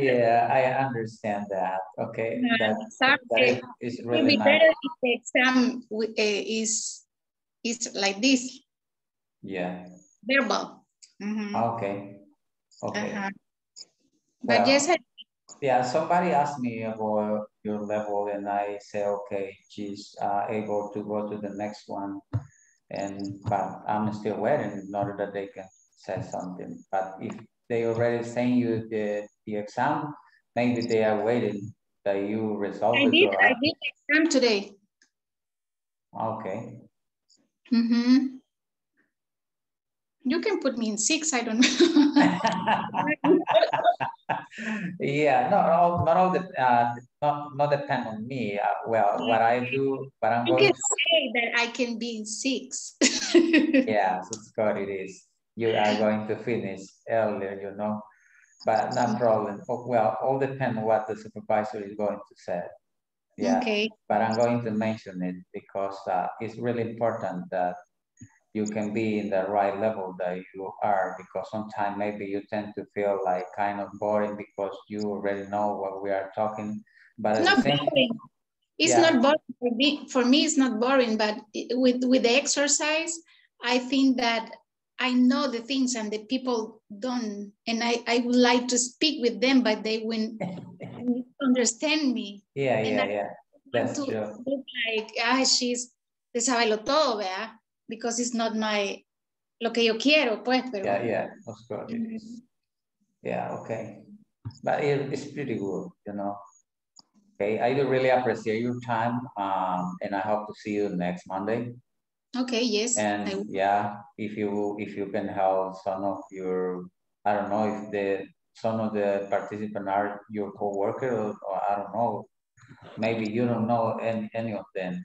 yeah, I understand that. Okay, that is really nice. Better if the exam is like this. Yeah. Verbal. Okay. But well, yes. Yeah, somebody asked me about your level, and I say, okay, she's able to go to the next one, but I'm still waiting in order that they can say something. But if they already sent you the exam, maybe they are waiting that you resolve it. I did the exam today. Okay. You can put me in 6, I don't know. Yeah, not depend on me. What I do, but I'm going to say that I can be in 6. Yeah, that's what it is. You are going to finish earlier, you know, but no problem. Well, all depends on what the supervisor is going to say. Yeah. Okay. But I'm going to mention it because it's really important that you can be in the right level that you are, because sometimes maybe you tend to feel like kind of boring because you already know what we are talking. But it's not boring. It's not boring for me. For me, it's not boring. But with the exercise, I think that I know the things and the people don't, and I would like to speak with them, but they wouldn't understand me. Yeah, and that's true. Look like, she's de sabelo todo, ¿verdad? Because it's not my, lo que yo quiero, pues. Pero... Yeah, of course it is. Yeah, okay. But it's pretty good, you know. Okay, I do really appreciate your time, and I hope to see you next Monday. Okay, yes. And yeah, if you can help some of your, I don't know if some of the participants are your co-worker or I don't know, maybe you don't know any of them.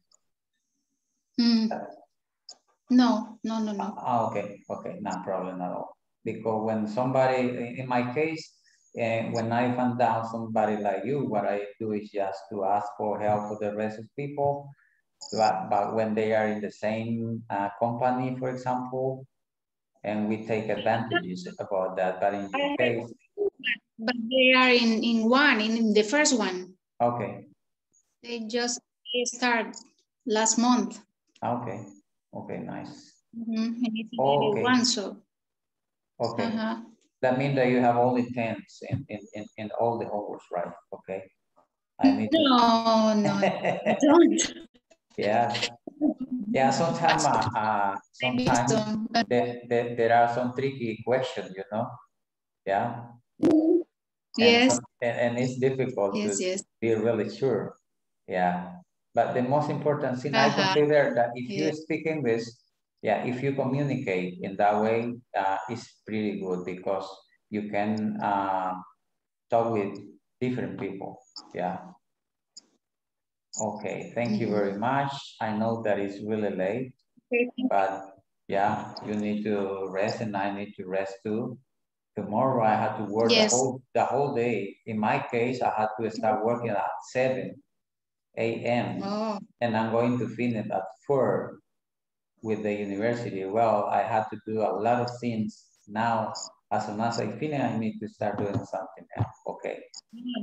No. Okay, no problem at all. Because when somebody, in my case, when I found out somebody like you, what I do is just to ask for help for the rest of people. But when they are in the same company, for example, and we take advantages about that. But in your case, but they are in the first one. Okay. They just start last month. Okay, nice. Okay. One, so. Okay. That means that you have only 10s in all the homeworks, right? Okay. No, don't. Yeah. Sometimes, there are some tricky questions, you know. Yeah. Yes. And it's difficult to be really sure. Yeah. But the most important thing I consider that if you speak English, if you communicate in that way, it's pretty good because you can talk with different people. Yeah. Okay, thank you very much. I know that it's really late, but yeah, you need to rest and I need to rest too. Tomorrow I had to work the whole day. In my case, I had to start working at 7 a.m. And I'm going to finish at 4. with the university. Well, I had to do a lot of things now. As soon as I finish, I need to start doing something now. Okay.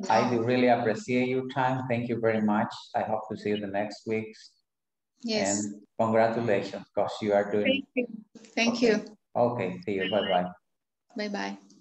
I do really appreciate your time. Thank you very much. I hope to see you the next week. Yes. And congratulations, because you are doing. Thank you. Okay. See you. Bye-bye. Bye-bye.